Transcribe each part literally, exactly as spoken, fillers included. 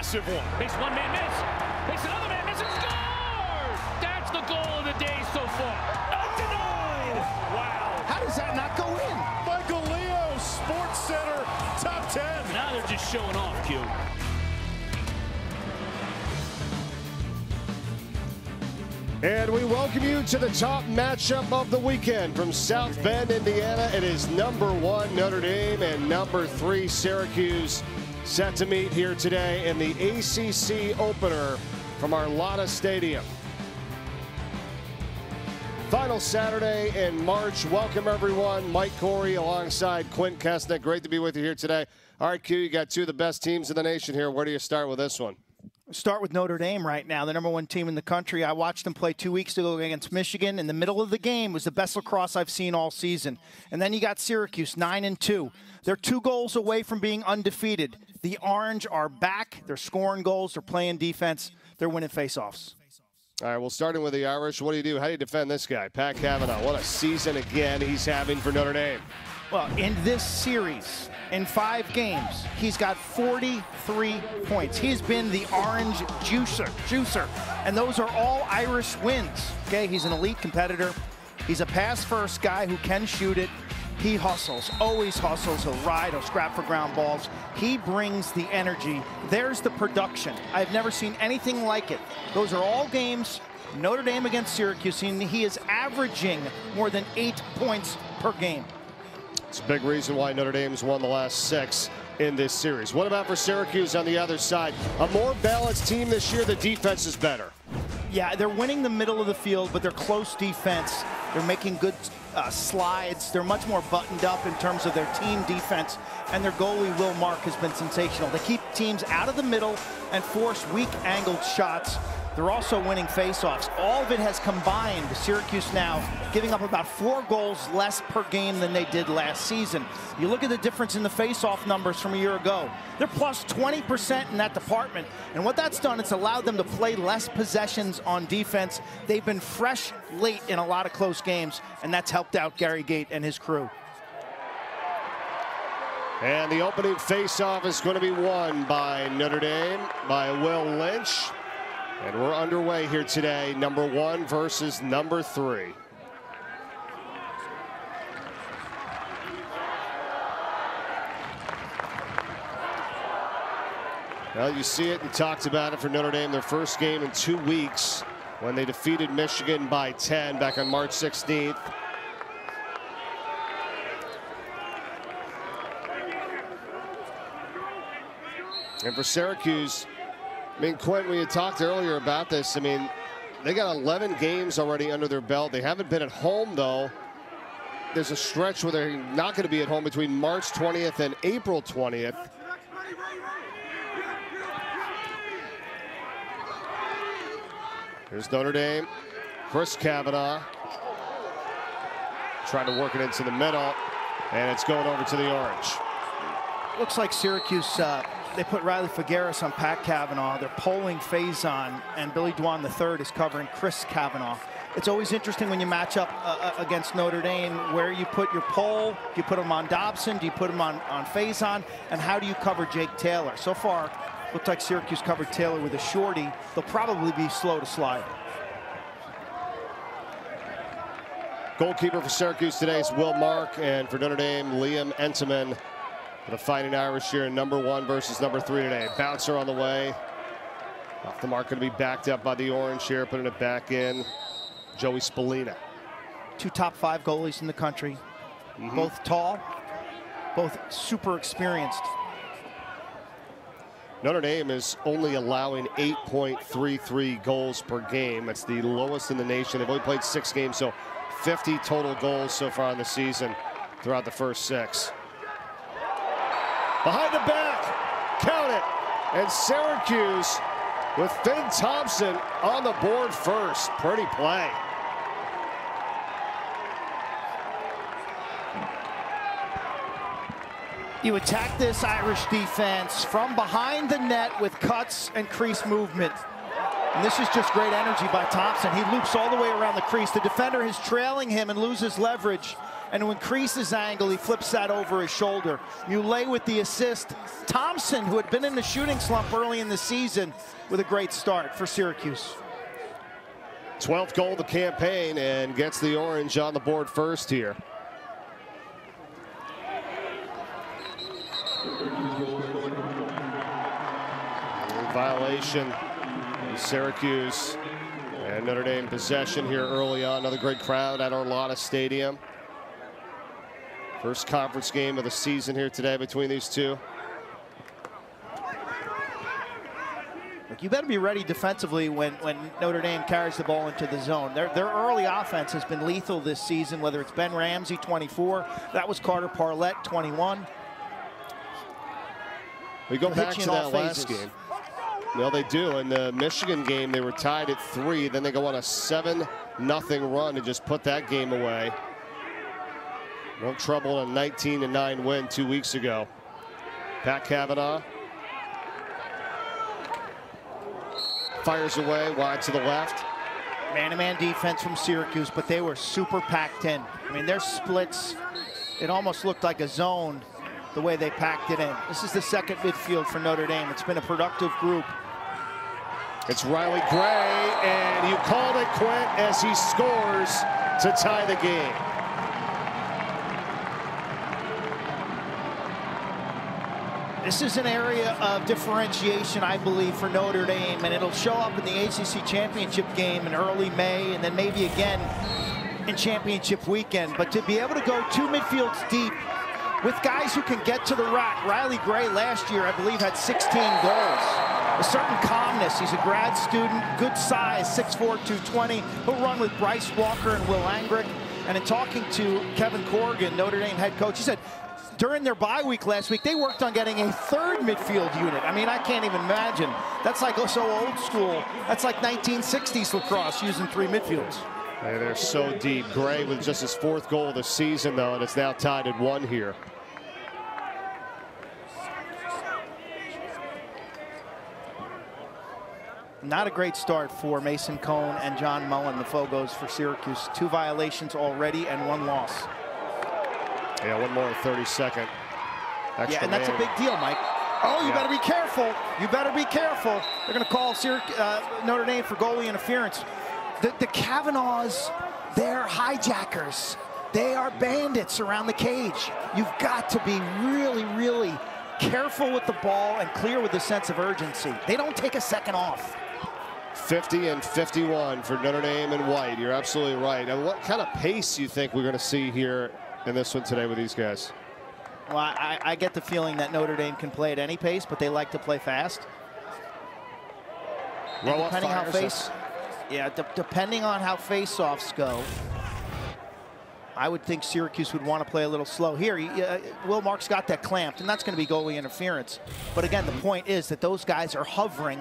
massive one. Makes one man miss. Makes another man miss and scores! That's the goal of the day so far. Undenied! Wow. How does that not go in? Michael Leo, Sports Center, top ten. Now they're just showing off, Q. And we welcome you to the top matchup of the weekend from South Bend, Indiana. It is number one Notre Dame and number three Syracuse set to meet here today in the A C C opener from Arlotta Stadium. Final Saturday in March. Welcome everyone. Mike Corey alongside Quint Kesnick. Great to be with you here today. All right, Q, you got two of the best teams in the nation here. Where do you start with this one? Start with Notre Dame right now, the number one team in the country. I watched them play two weeks ago against Michigan. In the middle of the game was the best lacrosse I've seen all season. And then you got Syracuse, nine and two. They're two goals away from being undefeated. The Orange are back. They're scoring goals. They're playing defense. They're winning faceoffs. All right, well, starting with the Irish, what do you do? How do you defend this guy? Pat Kavanaugh, what a season again he's having for Notre Dame. Well, in this series, in five games, he's got forty-three points. He's been the orange juicer, juicer, and those are all Irish wins. Okay, he's an elite competitor. He's a pass-first guy who can shoot it. He hustles, always hustles. He'll ride, he'll scrap for ground balls. He brings the energy. There's the production. I've never seen anything like it. Those are all games, Notre Dame against Syracuse, and he is averaging more than eight points per game. It's a big reason why Notre Dame's won the last six in this series. What about for Syracuse on the other side? A more balanced team this year, the defense is better. Yeah, they're winning the middle of the field, but they're close defense. They're making good uh, slides. They're much more buttoned up in terms of their team defense, and their goalie, Will Mark, has been sensational. They keep teams out of the middle and force weak angled shots. They're also winning faceoffs. All of it has combined to Syracuse now giving up about four goals less per game than they did last season. You look at the difference in the faceoff numbers from a year ago. They're plus twenty percent in that department. And what that's done, it's allowed them to play less possessions on defense. They've been fresh late in a lot of close games, and that's helped out Gary Gait and his crew. And the opening faceoff is going to be won by Notre Dame, by Will Lynch. And we're underway here today, number one versus number three. Well, you see it, we talked about it for Notre Dame, their first game in two weeks when they defeated Michigan by ten back on March sixteenth. And for Syracuse, I mean, Quint, we had talked earlier about this. I mean, they got eleven games already under their belt. They haven't been at home, though. There's a stretch where they're not going to be at home between March twentieth and April twentieth. Here's Notre Dame. Chris Kavanaugh trying to work it into the middle, and it's going over to the Orange. Looks like Syracuse... Uh They put Riley Figueres on Pat Kavanaugh. They're polling Faison, and Billy Dwan the third is covering Chris Kavanaugh. It's always interesting when you match up uh, against Notre Dame where you put your poll. Do you put him on Dobson? Do you put him on, on Faison? And how do you cover Jake Taylor? So far, looks like Syracuse covered Taylor with a shorty. They'll probably be slow to slide. Goalkeeper for Syracuse today is Will Mark, and for Notre Dame, Liam Entenmann. The fighting Irish here in number one versus number three today. Bouncer on the way. Off the mark, going to be backed up by the Orange here, putting it back in. Joey Spallina. Two top five goalies in the country. Mm-hmm. Both tall, both super experienced. Notre Dame is only allowing eight point three three goals per game. It's the lowest in the nation. They've only played six games, so fifty total goals so far in the season throughout the first six. Behind the back, count it, and Syracuse with Finn Thompson on the board first. Pretty play. You attack this Irish defense from behind the net with cuts and crease movement. And this is just great energy by Thompson. He loops all the way around the crease. The defender is trailing him and loses leverage. and to increase his angle, he flips that over his shoulder. You lay with the assist. Thompson, who had been in the shooting slump early in the season, with a great start for Syracuse. twelfth goal of the campaign, and gets the orange on the board first here. Violation in Syracuse and Notre Dame possession here early on. Another great crowd at Arlotta Stadium. First conference game of the season here today between these two. Look, you better be ready defensively when, when Notre Dame carries the ball into the zone. Their, their early offense has been lethal this season, whether it's Ben Ramsey, twenty-four. That was Carter Parlett, twenty-one. We go back to that last game. Well, they do. In the Michigan game, they were tied at three. Then they go on a seven nothing run and just put that game away. No trouble in a nineteen to nine win two weeks ago. Pat Kavanaugh fires away, wide to the left. Man-to-man defense from Syracuse, but they were super packed in. I mean, their splits, it almost looked like a zone, the way they packed it in. This is the second midfield for Notre Dame. It's been a productive group. It's Riley Gray, and you called it quit as he scores to tie the game. This is an area of differentiation, I believe, for Notre Dame, and it'll show up in the A C C championship game in early May, and then maybe again in championship weekend. But to be able to go two midfields deep with guys who can get to the rack. Riley Gray last year, I believe, had sixteen goals. A certain calmness. He's a grad student, good size, six four, two twenty. He'll run with Bryce Walker and Will Angrick. And in talking to Kevin Corrigan, Notre Dame head coach, he said during their bye week last week, they worked on getting a third midfield unit. I mean, I can't even imagine. That's like oh, so old school. That's like nineteen sixties lacrosse using three midfields. Hey, they're so deep. Gray with just his fourth goal of the season, though, and it's now tied at one here. Not a great start for Mason Kohn and John Mullen, the Fogos for Syracuse. Two violations already and one loss. Yeah, one more thirty-second. Yeah, and that's man. a big deal, Mike. Oh, you yeah. better be careful. You better be careful. They're going to call Syracuse, uh, Notre Dame for goalie interference. The, the Kavanaughs, they're hijackers. They are bandits around the cage. You've got to be really, really careful with the ball and clear with a sense of urgency. They don't take a second off. fifty and fifty-one for Notre Dame and White. You're absolutely right. And what kind of pace do you think we're going to see here in this one today with these guys? Well, I, I get the feeling that Notre Dame can play at any pace, but they like to play fast. Well, depending how face. Yeah, de depending on how faceoffs go, I would think Syracuse would want to play a little slow. Here, he, uh, Will Mark's got that clamped, and that's going to be goalie interference. But again, the point is that those guys are hovering,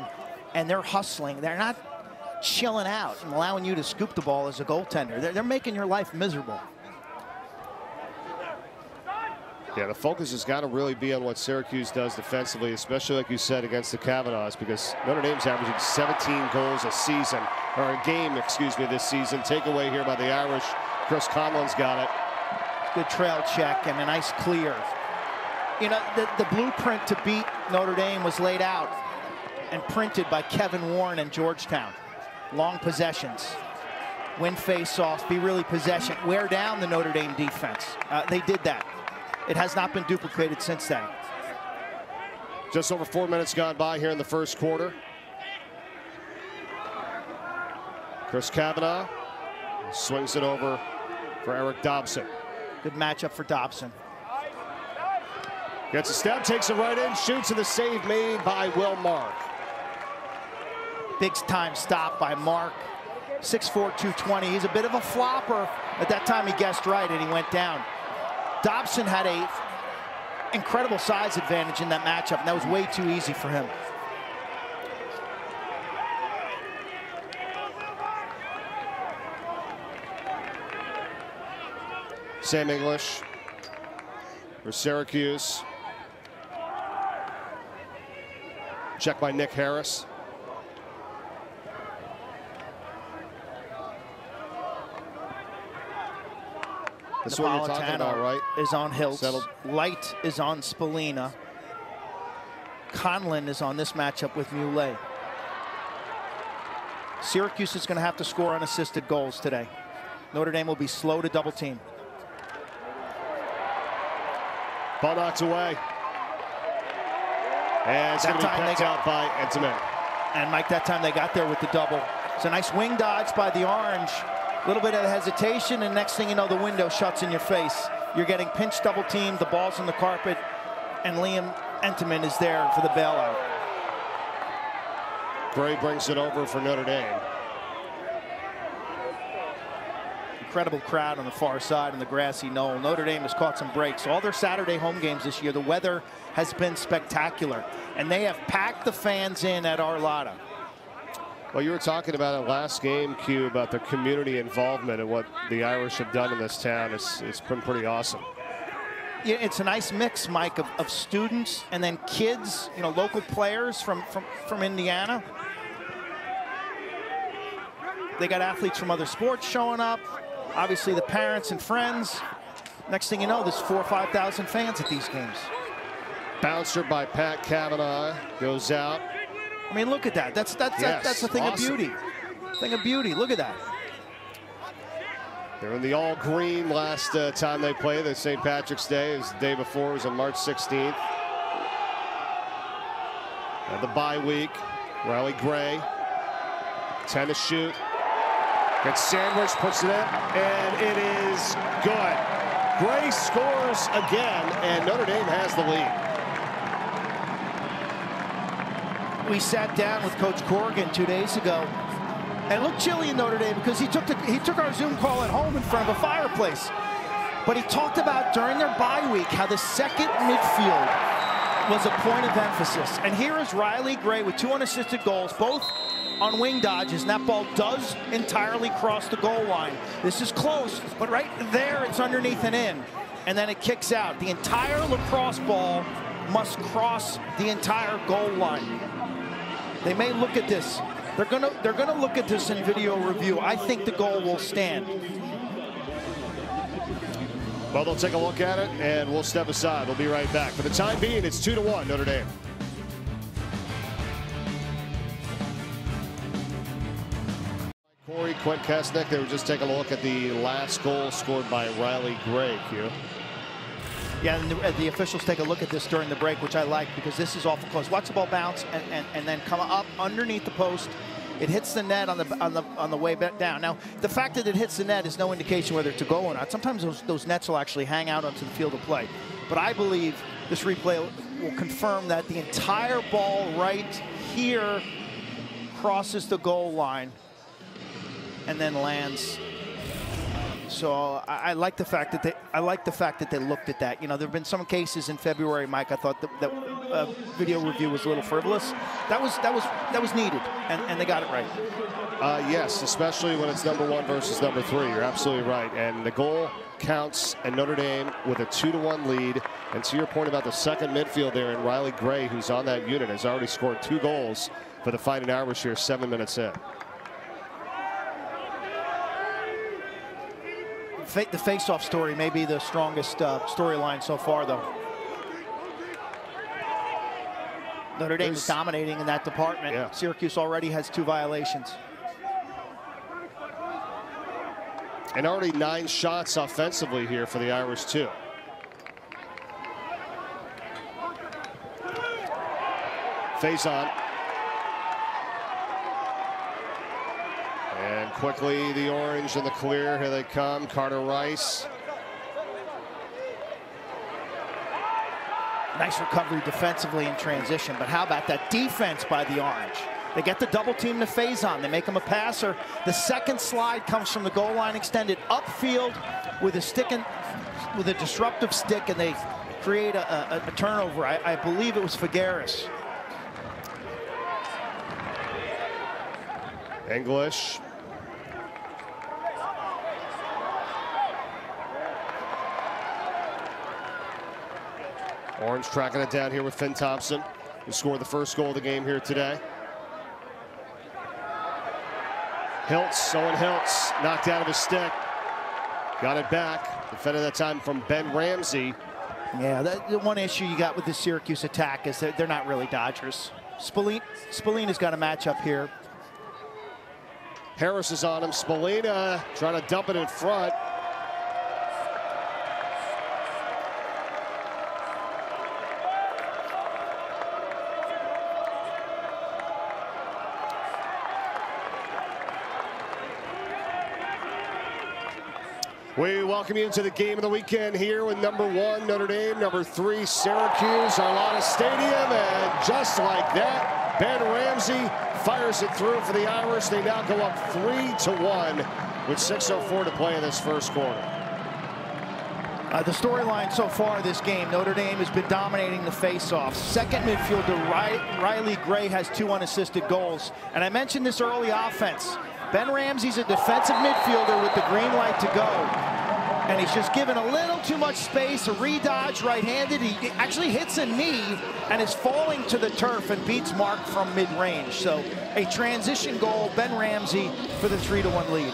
and they're hustling. They're not chilling out and allowing you to scoop the ball as a goaltender. They're, they're making your life miserable. Yeah, the focus has got to really be on what Syracuse does defensively, especially, like you said, against the Kavanaughs, because Notre Dame's averaging seventeen goals a season, or a game, excuse me, this season. Takeaway here by the Irish. Chris Conlon's got it. Good trail check and a nice clear. You know, the, the blueprint to beat Notre Dame was laid out and printed by Kevin Warren and Georgetown. Long possessions. Win face-offs, be really possession, wear down the Notre Dame defense. Uh, they did that. It has not been duplicated since then. Just over four minutes gone by here in the first quarter. Chris Kavanaugh swings it over for Eric Dobson. Good matchup for Dobson. Gets a step, takes it right in, shoots, and the save made by Will Mark. Big time stop by Mark. six four, two twenty. He's a bit of a flopper. At that time, he guessed right, and he went down. Dobson had a incredible size advantage in that matchup, and that was way too easy for him. Sam English for Syracuse. Check by Nick Harris. That's what you're talking about, right? Is on Hiltz. Settled. Light is on Spallina. Conlon is on this matchup with Muley. Syracuse is going to have to score unassisted goals today. Notre Dame will be slow to double team. Ball knocks away. And it's going to be picked out by Entenmann. And Mike, that time they got there with the double. It's a nice wing dodge by the orange. A little bit of hesitation, and next thing you know, the window shuts in your face. You're getting pinched, double teamed, the ball's on the carpet, and Liam Entenmann is there for the bailout. Gray brings it over for Notre Dame. Incredible crowd on the far side on the grassy knoll. Notre Dame has caught some breaks. All their Saturday home games this year, the weather has been spectacular, and they have packed the fans in at Arlotta. Well, you were talking about it last game, Q, about their community involvement and what the Irish have done in this town. It's, it's been pretty awesome. Yeah, it's a nice mix, Mike, of, of students and then kids, you know, local players from, from, from Indiana. They got athletes from other sports showing up. Obviously, the parents and friends. Next thing you know, there's four or five thousand fans at these games. Bouncer by Pat Kavanaugh goes out. I mean, look at that. That's that's yes, that's a thing awesome. of beauty. Thing of beauty. Look at that. They're in the all green last uh, time they played. The Saint Patrick's Day is the day before. It was on March sixteenth. And the bye week. Riley Gray. Ten to shoot. Gets sandwiched, puts it in, and it is good. Gray scores again, and Notre Dame has the lead. We sat down with Coach Corrigan two days ago, and it looked chilly in Notre Dame because he took the, he took our Zoom call at home in front of a fireplace. But he talked about during their bye week how the second midfield was a point of emphasis. And here is Riley Gray with two unassisted goals, both on wing dodges. And that ball does entirely cross the goal line. This is close, but right there it's underneath and in, and then it kicks out. The entire lacrosse ball must cross the entire goal line. They may look at this. They're gonna they're gonna look at this in video review. I think the goal will stand. Well, they'll take a look at it, and we'll step aside. We'll be right back. For the time being, it's two to one Notre Dame. Corey Quint Kastnick. They were just taking a look at the last goal scored by Riley Gray. Q. Yeah, and the, the officials take a look at this during the break, which I like because this is awful close. Watch the ball bounce and, and, and then come up underneath the post. It hits the net on the on the on the way back down. Now, the fact that it hits the net is no indication whether it's a goal or not. Sometimes those those nets will actually hang out onto the field of play. But I believe this replay will confirm that the entire ball right here crosses the goal line and then lands. So I, I like the fact that they I like the fact that they looked at that. You know, there have been some cases in February, Mike. I thought that, that uh, video review was a little frivolous. That was that was that was needed, and, and they got it right. Uh, yes, especially when it's number one versus number three. You're absolutely right. And the goal counts, and Notre Dame with a two to one lead. And to your point about the second midfield there, and Riley Gray, who's on that unit, has already scored two goals for the Fighting Irish here, seven minutes in. The face-off story may be the strongest uh, storyline so far, though. Notre Dame is dominating in that department. Yeah. Syracuse already has two violations. And already nine shots offensively here for the Irish, too. Face on. And quickly, the orange and the clear. Here they come. Carter Rice. Nice recovery defensively in transition. But how about that defense by the orange? They get the double team to Faison. They make him a passer. The second slide comes from the goal line, extended upfield with a stick and with a disruptive stick, and they create a, a, a turnover. I, I believe it was Figueres. English. Orange tracking it down here with Finn Thompson, who scored the first goal of the game here today. Hiltz, Owen Hiltz, knocked out of his stick. Got it back. Defended that time from Ben Ramsey. Yeah, that, the one issue you got with the Syracuse attack is that they're not really Dodgers. Spallina, Spallina's got a matchup here. Harris is on him. Spallina trying to dump it in front. We welcome you into the game of the weekend here with number one, Notre Dame, number three, Syracuse, Arlotta Stadium, and just like that, Ben Ramsey fires it through for the Irish. They now go up three to one with six oh four to play in this first quarter. Uh, the storyline so far this game, Notre Dame has been dominating the faceoff. Second midfielder, Ry- Riley Gray, has two unassisted goals. And I mentioned this early offense. Ben Ramsey's a defensive midfielder with the green light to go. And he's just given a little too much space, a re-dodge right-handed. He actually hits a knee and is falling to the turf and beats Mark from mid-range. So a transition goal, Ben Ramsey for the three to one lead.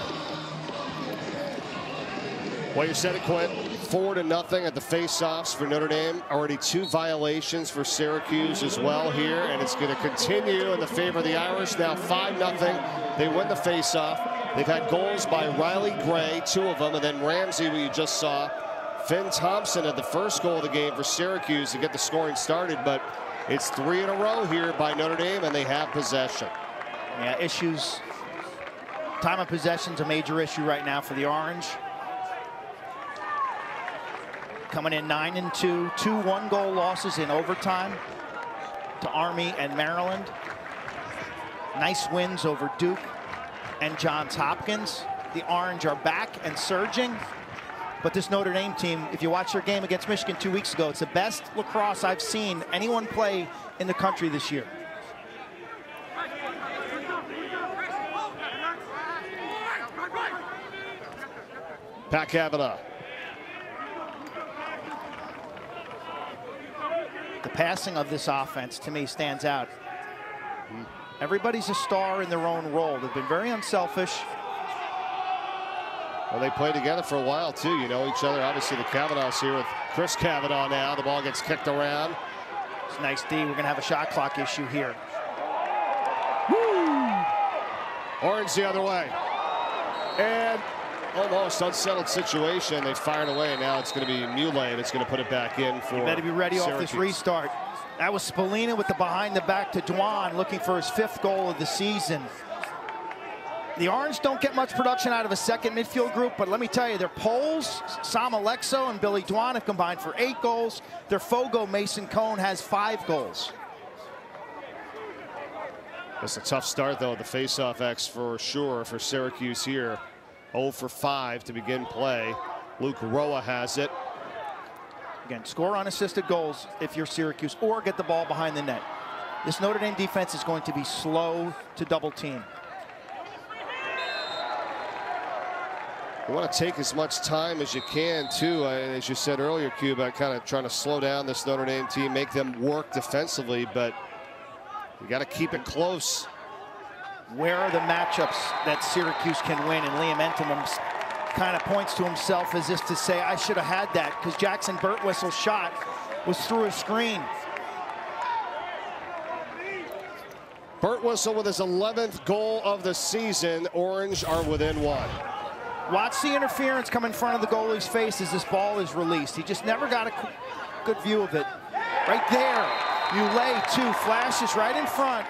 Well, you said it, Quint. Four to nothing at the face-offs for Notre Dame. Already two violations for Syracuse as well here, and it's going to continue in the favor of the Irish. Now five nothing. They win the face-off. They've had goals by Riley Gray, two of them, and then Ramsey, who you just saw. Finn Thompson had the first goal of the game for Syracuse to get the scoring started, but it's three in a row here by Notre Dame, and they have possession. Yeah, issues. Time of possession's a major issue right now for the Orange. Coming in nine and two, two one-goal losses in overtime to Army and Maryland. Nice wins over Duke and Johns Hopkins. The Orange are back and surging. But this Notre Dame team, if you watch their game against Michigan two weeks ago, it's the best lacrosse I've seen anyone play in the country this year. Pat Kavanaugh. The passing of this offense, to me, stands out. Everybody's a star in their own role. They've been very unselfish. Well, they played together for a while, too. You know each other. Obviously, the Kavanaughs here with Chris Kavanaugh now. The ball gets kicked around. It's a nice D. We're going to have a shot clock issue here. Woo! Orange the other way. And almost unsettled situation. They fired away. Now it's going to be Muley that's going to put it back in for. You better be ready Syracuse. Off this restart. That was Spallina with the behind the back to Dwan, looking for his fifth goal of the season. The Orange don't get much production out of a second midfield group, but let me tell you, their Poles, Sam Alexo and Billy Dwan, have combined for eight goals. Their Fogo, Mason Kohn, has five goals. That's a tough start, though, the faceoff X for sure for Syracuse here. oh for five to begin play. Luke Rhoa has it. Again, score unassisted goals if you're Syracuse, or get the ball behind the net. This Notre Dame defense is going to be slow to double team. You want to take as much time as you can, too. As you said earlier, Cube, I kind of trying to slow down this Notre Dame team, make them work defensively, but you got to keep it close. Where are the matchups that Syracuse can win? And Liam Entenmann kind of points to himself as if to say, I should have had that, because Jackson Birtwistle's shot was through a screen. Birtwistle with his eleventh goal of the season. Orange are within one. Watch the interference come in front of the goalie's face as this ball is released. He just never got a good view of it. Right there, Muley, two flashes right in front.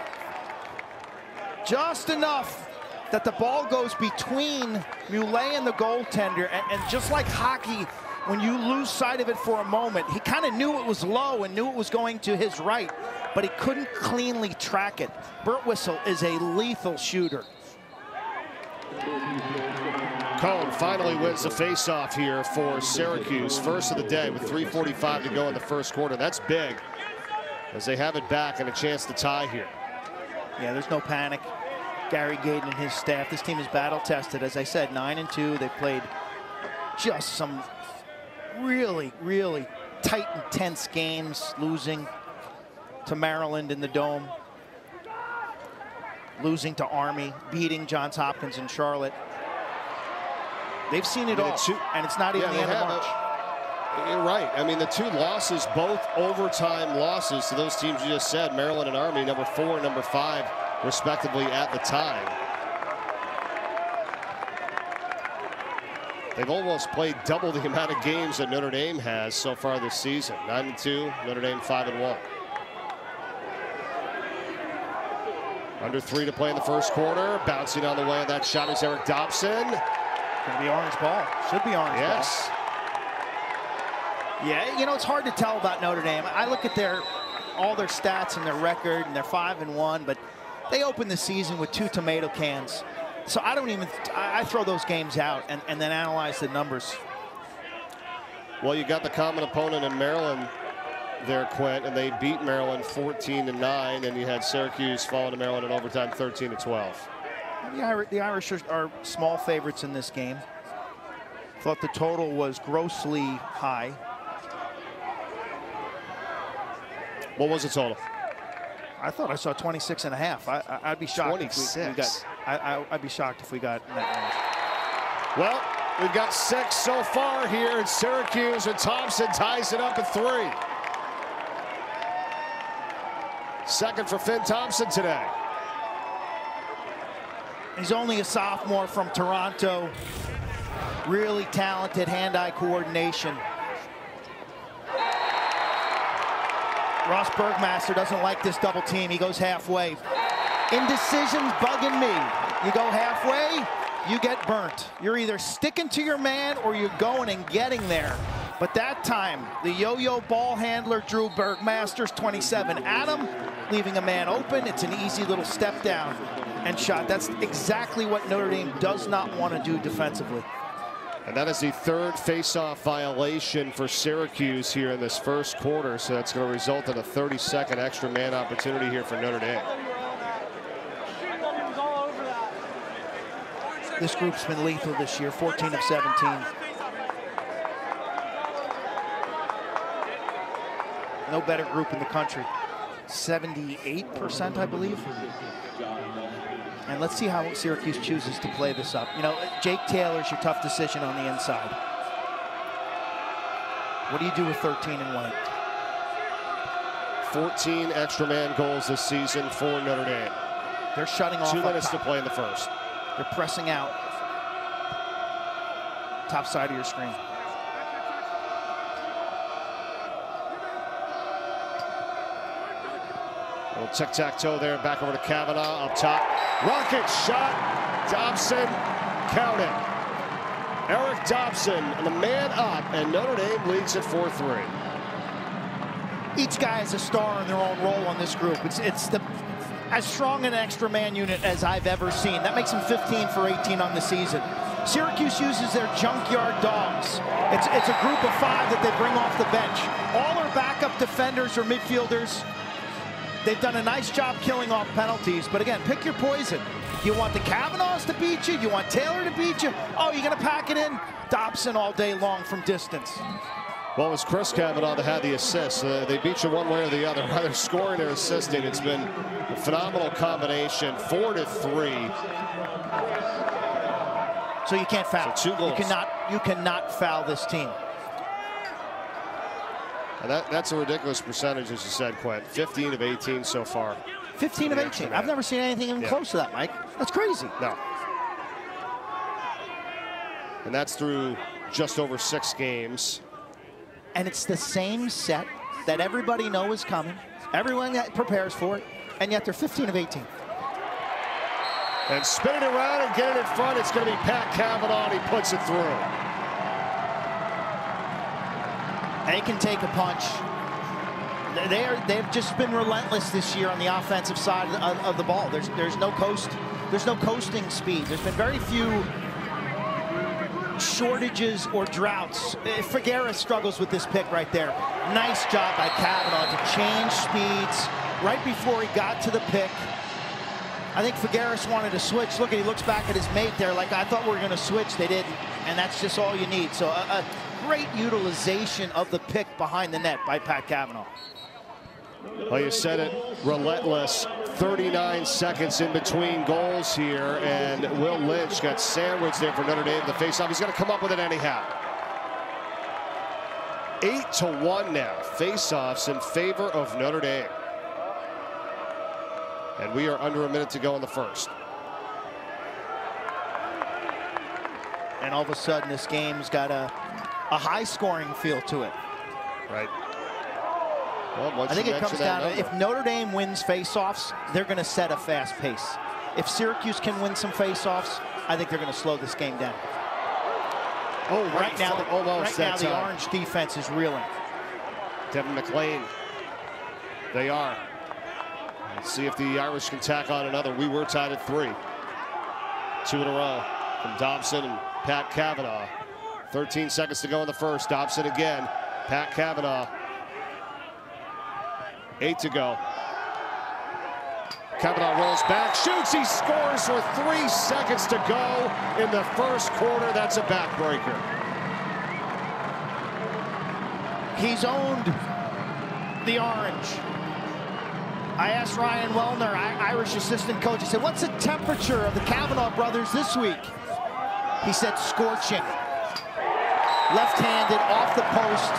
Just enough that the ball goes between Muley and the goaltender. And, and just like hockey, when you lose sight of it for a moment, he kind of knew it was low and knew it was going to his right, but he couldn't cleanly track it. Birtwistle is a lethal shooter. Kohn finally wins the faceoff here for Syracuse. First of the day with three forty-five to go in the first quarter. That's big, as they have it back and a chance to tie here. Yeah, there's no panic. Gary Gait and his staff. This team is battle-tested. As I said, nine and two. They played just some really, really tight, intense games, losing to Maryland in the Dome, losing to Army, beating Johns Hopkins in Charlotte. They've seen it I mean, all, two, and it's not even yeah, the end of March. A, you're right. I mean, the two losses, both overtime losses to those teams you just said, Maryland and Army, number four and number five, respectively, at the time. They've almost played double the amount of games that Notre Dame has so far this season. nine and two, Notre Dame five and one. Under three to play in the first quarter. Bouncing on the way of that shot is Eric Dobson. Gonna be orange ball. Should be orange yes. ball. Yes. Yeah, you know, it's hard to tell about Notre Dame. I look at their all their stats and their record, and they're five and one, but they opened the season with two tomato cans. So I don't even I throw those games out and, and then analyze the numbers. Well, you got the common opponent in Maryland there, Quint, and they beat Maryland fourteen to nine, and you had Syracuse fall to Maryland in overtime thirteen to twelve. The Irish are, are small favorites in this game. Thought the total was grossly high. What was the total? I thought I saw twenty-six and a half. I, I, I'd be shocked. twenty-six. If we, we got, I, I, I'd be shocked if we got that range. Well, we've got six so far here in Syracuse, and Thompson ties it up at three. Second for Finn Thompson today. He's only a sophomore from Toronto. Really talented hand-eye coordination. Ross Bergmaster doesn't like this double team. He goes halfway. Indecision's bugging me. You go halfway, you get burnt. You're either sticking to your man or you're going and getting there. But that time, the yo-yo ball handler drew Bergmaster's twenty-seven at him, leaving a man open. It's an easy little step down and shot. That's exactly what Notre Dame does not want to do defensively. And that is the third faceoff violation for Syracuse here in this first quarter. So that's going to result in a thirty-second extra man opportunity here for Notre Dame. This group's been lethal this year, fourteen of seventeen. No better group in the country. seventy-eight percent, I believe. And let's see how Syracuse chooses to play this up. You know, Jake Taylor's your tough decision on the inside. What do you do with thirteen and one? fourteen extra man goals this season for Notre Dame. They're shutting off. Two minutes to play in the first. They're pressing out. Top side of your screen. Little tic-tac-toe there, back over to Kavanaugh, up top. Rocket shot, Dobson, count it. Eric Dobson, the man up, and Notre Dame leads at four three. Each guy is a star in their own role on this group. It's, it's the as strong an extra man unit as I've ever seen. That makes them fifteen for eighteen on the season. Syracuse uses their junkyard dogs. It's, it's a group of five that they bring off the bench. All are backup defenders or midfielders. They've done a nice job killing off penalties, but again, pick your poison. You want the Kavanaughs to beat you? You want Taylor to beat you? Oh, you're gonna pack it in? Dobson all day long from distance. Well, it was Chris Kavanaugh that had the assist. Uh, they beat you one way or the other, either scoring or assisting. It's been a phenomenal combination, four to three. So you can't foul. So two goals. You cannot, you cannot foul this team. That, that's a ridiculous percentage, as you said, Quint. fifteen of eighteen so far. fifteen of eighteen. I've never seen anything even yeah. close to that, Mike. That's crazy. No. And that's through just over six games. And it's the same set that everybody knows is coming. Everyone that prepares for it. And yet they're fifteen of eighteen. And spin it around and get it in front. It's going to be Pat Kavanaugh, and he puts it through. They can take a punch. They are, they've just been relentless this year on the offensive side of, of the ball. There's, there's no coast. There's no coasting speed. There's been very few shortages or droughts. Figueres struggles with this pick right there. Nice job by Kavanaugh to change speeds right before he got to the pick. I think Figueres wanted to switch. Look, he looks back at his mate there like, I thought we were going to switch. They didn't, and that's just all you need. So. Uh, uh, Great utilization of the pick behind the net by Pat Kavanaugh. Well, you said it, relentless. thirty-nine seconds in between goals here, and Will Lynch got sandwiched there for Notre Dame in the faceoff. He's going to come up with it anyhow. Eight to one now, faceoffs in favor of Notre Dame. And we are under a minute to go in the first. And all of a sudden, this game's got a, a high-scoring feel to it. Right. Well, I think it comes down to, if Notre Dame wins faceoffs, they're going to set a fast pace. If Syracuse can win some faceoffs, I think they're going to slow this game down. Oh, right, right now, the, right now the orange defense is reeling. Devin McLean. They are. Let's see if the Irish can tack on another. We were tied at three. Two in a row from Dobson and Pat Kavanaugh. thirteen seconds to go in the first. Dobson again. Pat Kavanaugh. Eight to go. Kavanaugh rolls back, shoots, he scores with three seconds to go in the first quarter. That's a backbreaker. He's owned the orange. I asked Ryan Wellner, Irish assistant coach, he said, what's the temperature of the Kavanaugh brothers this week? He said, scorching. Left-handed, off the post,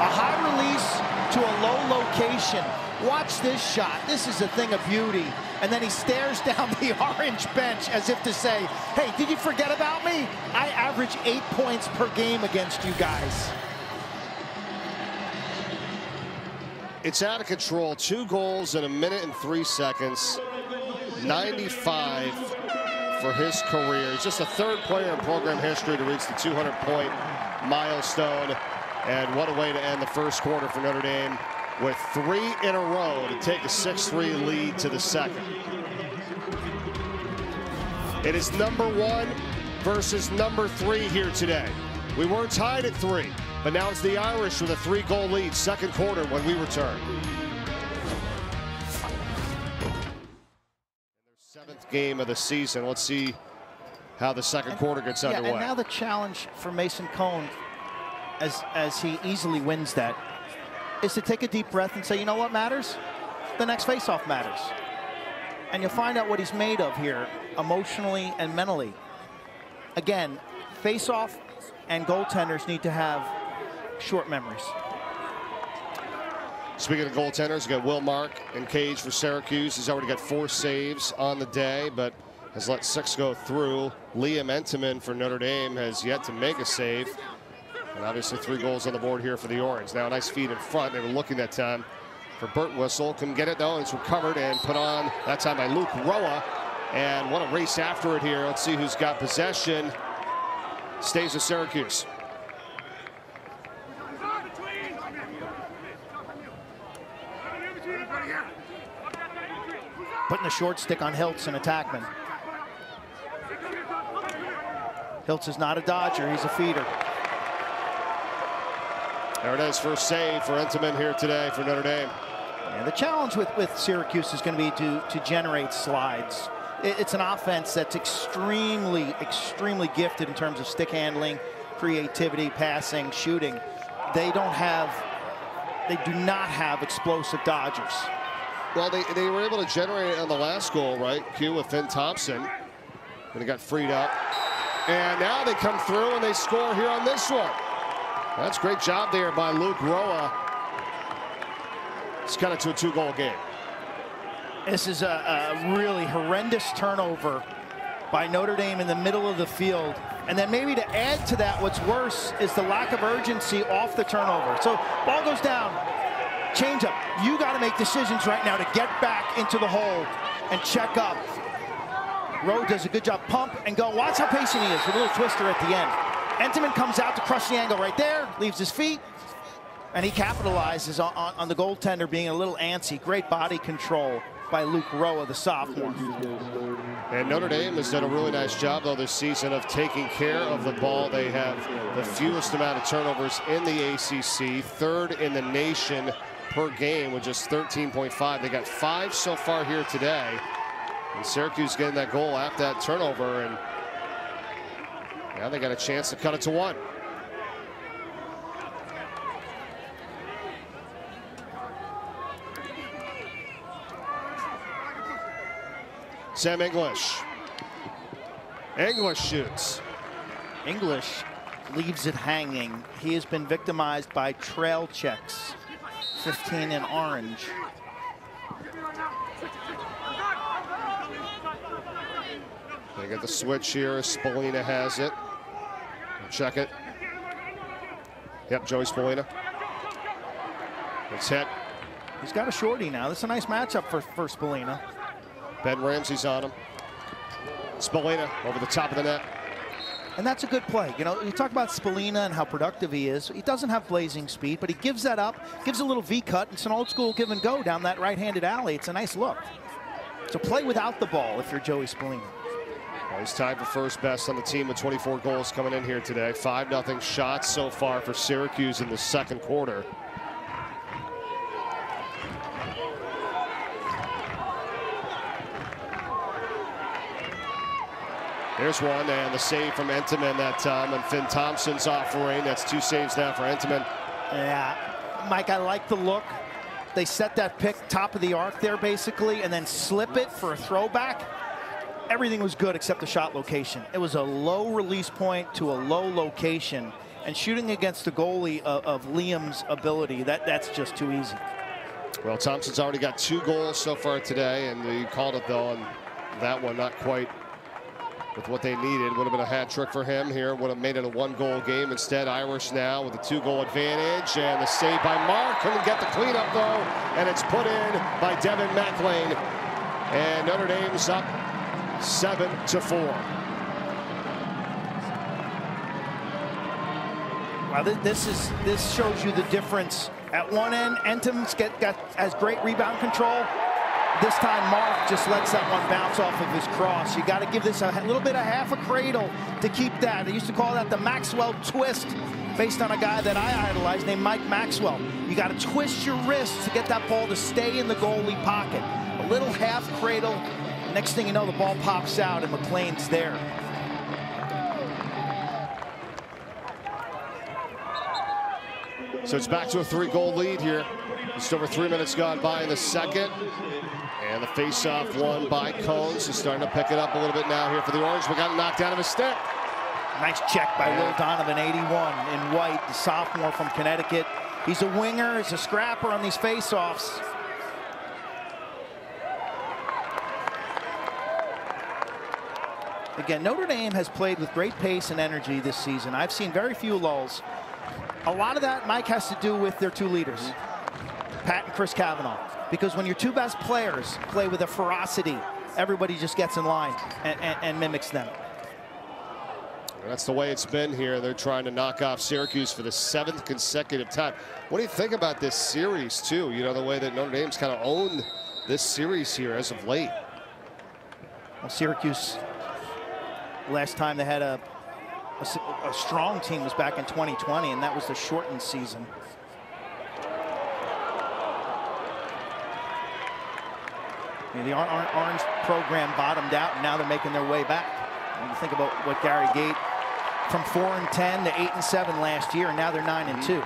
a high release to a low location. Watch this shot. This is a thing of beauty. And then he stares down the orange bench as if to say, hey, did you forget about me? I average eight points per game against you guys. It's out of control. Two goals in a minute and three seconds. ninety-five for his career. He's just the third player in program history to reach the two hundred point milestone. And what a way to end the first quarter for Notre Dame, with three in a row to take a six three lead to the second. It is number one versus number three here today. We were tied at three, but now it's the Irish with a three-goal lead, second quarter when we return. Their seventh game of the season. Let's see how the second quarter gets yeah, underway. And now the challenge for Mason Kohn, As, as he easily wins that, is to take a deep breath and say, you know what matters? The next faceoff matters. And you'll find out what he's made of here, emotionally and mentally. Again, faceoff and goaltenders need to have short memories. Speaking of goaltenders, you got Will Mark in cage for Syracuse. He's already got four saves on the day, but has let six go through. Liam Entenmann for Notre Dame has yet to make a save. And obviously three goals on the board here for the Orange. Now a nice feed in front. They were looking that time for Birtwistle. Couldn't get it though. It's recovered and put on that time by Luke Rhoa. And what a race after it here. Let's see who's got possession. Stays with Syracuse. Putting the short stick on Hiltz and attackman. Hiltz is not a dodger. He's a feeder. There it is, first save for Entenmann here today for Notre Dame. And the challenge with, with Syracuse is going to be to, to generate slides. It, it's an offense that's extremely, extremely gifted in terms of stick handling, creativity, passing, shooting. They don't have, they do not have explosive dodgers. Well, they, they were able to generate it on the last goal, right? Q with Finn Thompson. And it got freed up. And now they come through and they score here on this one. That's a great job there by Luke Rhoa. It's cut it to a two-goal game. This is a, a really horrendous turnover by Notre Dame in the middle of the field. And then maybe to add to that, what's worse is the lack of urgency off the turnover. So ball goes down, change up. You got to make decisions right now to get back into the hole and check up. Rhoa does a good job, pump and go. Watch how patient he is with a little twister at the end. Entenmann comes out to crush the angle right there, leaves his feet, and he capitalizes on, on, on the goaltender being a little antsy. Great body control by Luke Rhoa, the sophomore. And Notre Dame has done a really nice job, though, this season of taking care of the ball. They have the fewest amount of turnovers in the A C C, third in the nation per game with just thirteen point five. They got five so far here today. And Syracuse getting that goal after that turnover. And now they got a chance to cut it to one. Sam English. English shoots. English leaves it hanging. He has been victimized by trail checks. fifteen in orange. They get the switch here. Spallina has it. Check it. Yep, Joey Spallina. It's hit. He's got a shorty now. That's a nice matchup for, for Spallina. Ben Ramsey's on him. Spallina over the top of the net. And that's a good play. You know, you talk about Spallina and how productive he is. He doesn't have blazing speed, but he gives that up, gives a little V-cut. It's an old-school give-and-go down that right-handed alley. It's a nice look. So play without the ball if you're Joey Spallina. Well, he's tied for first best on the team with twenty-four goals coming in here today. five nothing shots so far for Syracuse in the second quarter. There's one, and the save from Entenmann that time, and Finn Thompson's offering. That's two saves now for Entenmann. Yeah, Mike, I like the look. They set that pick top of the arc there, basically, and then slip it for a throwback. Everything was good except the shot location. It was a low release point to a low location, and shooting against the goalie of, of Liam's ability, that, that's just too easy. Well, Thompson's already got two goals so far today, and he called it, though, and that one not quite with what they needed. Would have been a hat trick for him here. Would have made it a one-goal game. Instead, Irish now with a two-goal advantage. And the save by Mark. Couldn't get the cleanup, though. And it's put in by Devin McLean. And Notre Dame's up seven to four. Wow, this is this shows you the difference. At one end, Entenmann's get got has great rebound control. This time, Mark just lets that one bounce off of his cross. You got to give this a little bit of half a cradle to keep that. They used to call that the Maxwell twist, based on a guy that I idolized named Mike Maxwell. You got to twist your wrist to get that ball to stay in the goalie pocket. A little half cradle. Next thing you know, the ball pops out, and McLean's there. So it's back to a three-goal lead here. Just over three minutes gone by in the second. And the face-off won by Kohn. So starting to pick it up a little bit now here for the Orange. We got knocked out of his stick. Nice check by Will Donovan, eighty-one, in white, the sophomore from Connecticut. He's a winger. He's a scrapper on these face-offs. Again, Notre Dame has played with great pace and energy this season. I've seen very few lulls. A lot of that, Mike, has to do with their two leaders, Pat and Chris Kavanaugh, because when your two best players play with a ferocity, everybody just gets in line and, and, and mimics them. That's the way it's been here. They're trying to knock off Syracuse for the seventh consecutive time. What do you think about this series, too? You know, the way that Notre Dame's kind of owned this series here as of late. Well, Syracuse, last time they had a A, a strong team was back in twenty twenty, and that was the shortened season. You know, the Orange program bottomed out, and now they're making their way back. When you think about what Gary Gait, from four and ten to eight and seven last year, and now they're nine and two.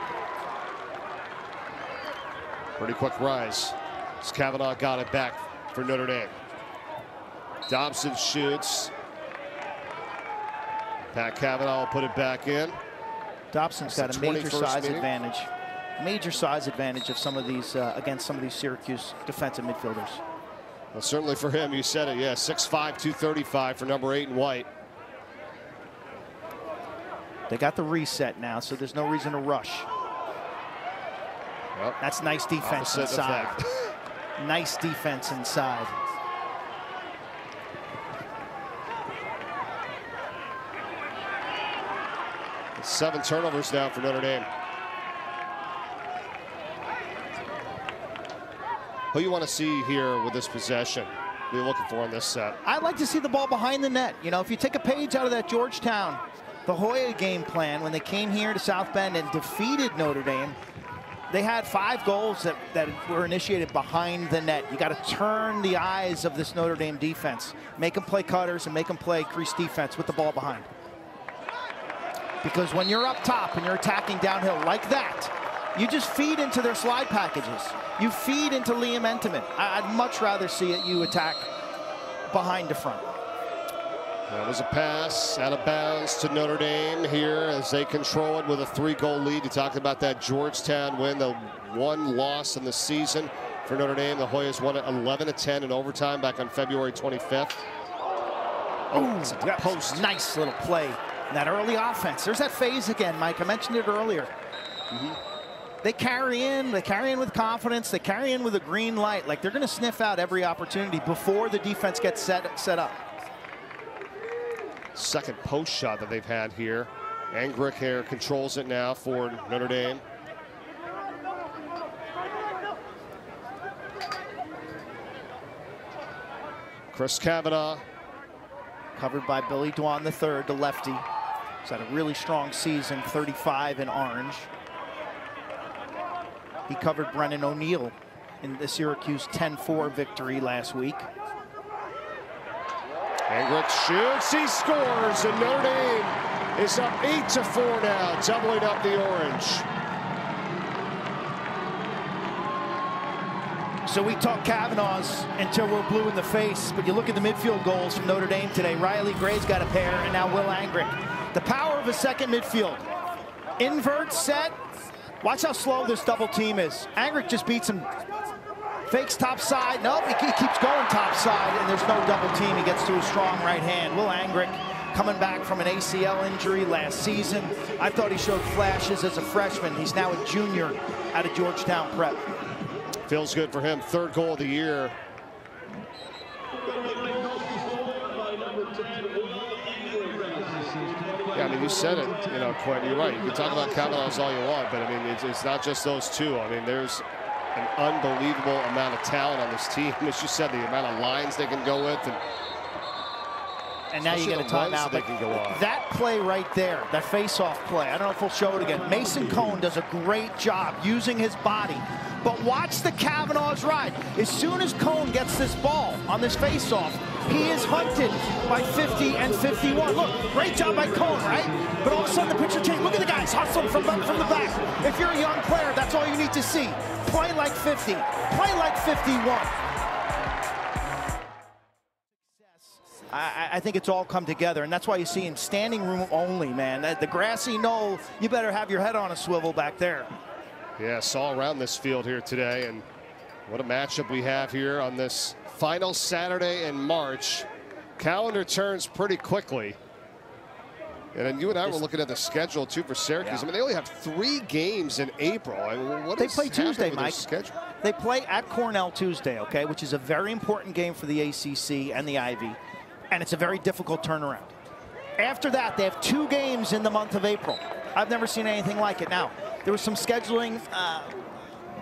Pretty quick rise. As Kavanaugh got it back for Notre Dame. Dobson shoots. Pat Kavanaugh will put it back in. Dobson's got a major size advantage. Major size advantage of some of these uh, against some of these Syracuse defensive midfielders. Well, certainly for him, you said it. Yeah, six five, two thirty-five for number eight in white. They got the reset now, so there's no reason to rush. Well, that's nice defense inside. Nice defense inside. Seven turnovers now for Notre Dame. Who you want to see here with this possession? What are you looking for in this set? I'd like to see the ball behind the net. You know, if you take a page out of that Georgetown, the Hoya game plan, when they came here to South Bend and defeated Notre Dame, they had five goals that, that were initiated behind the net. You got to turn the eyes of this Notre Dame defense. Make them play cutters and make them play crease defense with the ball behind. Because when you're up top and you're attacking downhill like that, you just feed into their slide packages. You feed into Liam Entenmann. I'd much rather see it you attack behind the front. That was a pass out of bounds to Notre Dame here as they control it with a three-goal lead. You talked about that Georgetown win, the one loss in the season for Notre Dame. The Hoyas won it eleven to ten in overtime back on February twenty-fifth. Oh, it's a post. Nice little play. And that early offense. There's that phase again, Mike. I mentioned it earlier. Mm-hmm. They carry in. They carry in with confidence. They carry in with a green light. Like they're going to sniff out every opportunity before the defense gets set set up. Second post shot that they've had here. Angrick here controls it now for Notre Dame. Chris Kavanaugh. Covered by Billy Dwan the third, the lefty. He's had a really strong season, thirty-five in orange. He covered Brennan O'Neill in the Syracuse ten four victory last week. Angrick shoots, he scores, and Notre Dame is up eight to four now, doubling up the orange. So we talk Kavanaugh's until we're blue in the face, but you look at the midfield goals from Notre Dame today. Riley Gray's got a pair, and now Will Angrick. The power of a second midfield. Invert, set. Watch how slow this double team is. Angrick just beats him. Fakes top side. Nope, he keeps going top side, and there's no double team. He gets to a strong right hand. Will Angrick coming back from an A C L injury last season. I thought he showed flashes as a freshman. He's now a junior out of Georgetown Prep. Feels good for him. Third goal of the year. Yeah, I mean, you said it, you know, Quentin, you're right. You can talk about Kavanaugh's all you want, but I mean, it's, it's not just those two. I mean, there's an unbelievable amount of talent on this team. As you said, the amount of lines they can go with. And, and now you get a timeout. They can go on. That play right there, that face-off play, I don't know if we'll show it again. Mason Kohn does a great job using his body. But watch the Kavanaugh's ride. As soon as Kohn gets this ball on this face-off, he is hunted by fifty and fifty-one. Look, great job by Kohn, right? But all of a sudden the picture changed. Look at the guys hustling from, from the back. If you're a young player, that's all you need to see. Play like fifty. Play like fifty-one. I, I think it's all come together, and that's why you see him standing room only, man. The grassy knoll, you better have your head on a swivel back there. Yeah, saw around this field here today, and what a matchup we have here on this final Saturday in March. Calendar turns pretty quickly. And then you and I were looking at the schedule, too, for Syracuse. Yeah. I mean, they only have three games in April. I mean, what they play Tuesday, Mike. They play at Cornell Tuesday, okay, which is a very important game for the A C C and the Ivy. And it's a very difficult turnaround. After that, they have two games in the month of April. I've never seen anything like it. Now, there was some scheduling uh,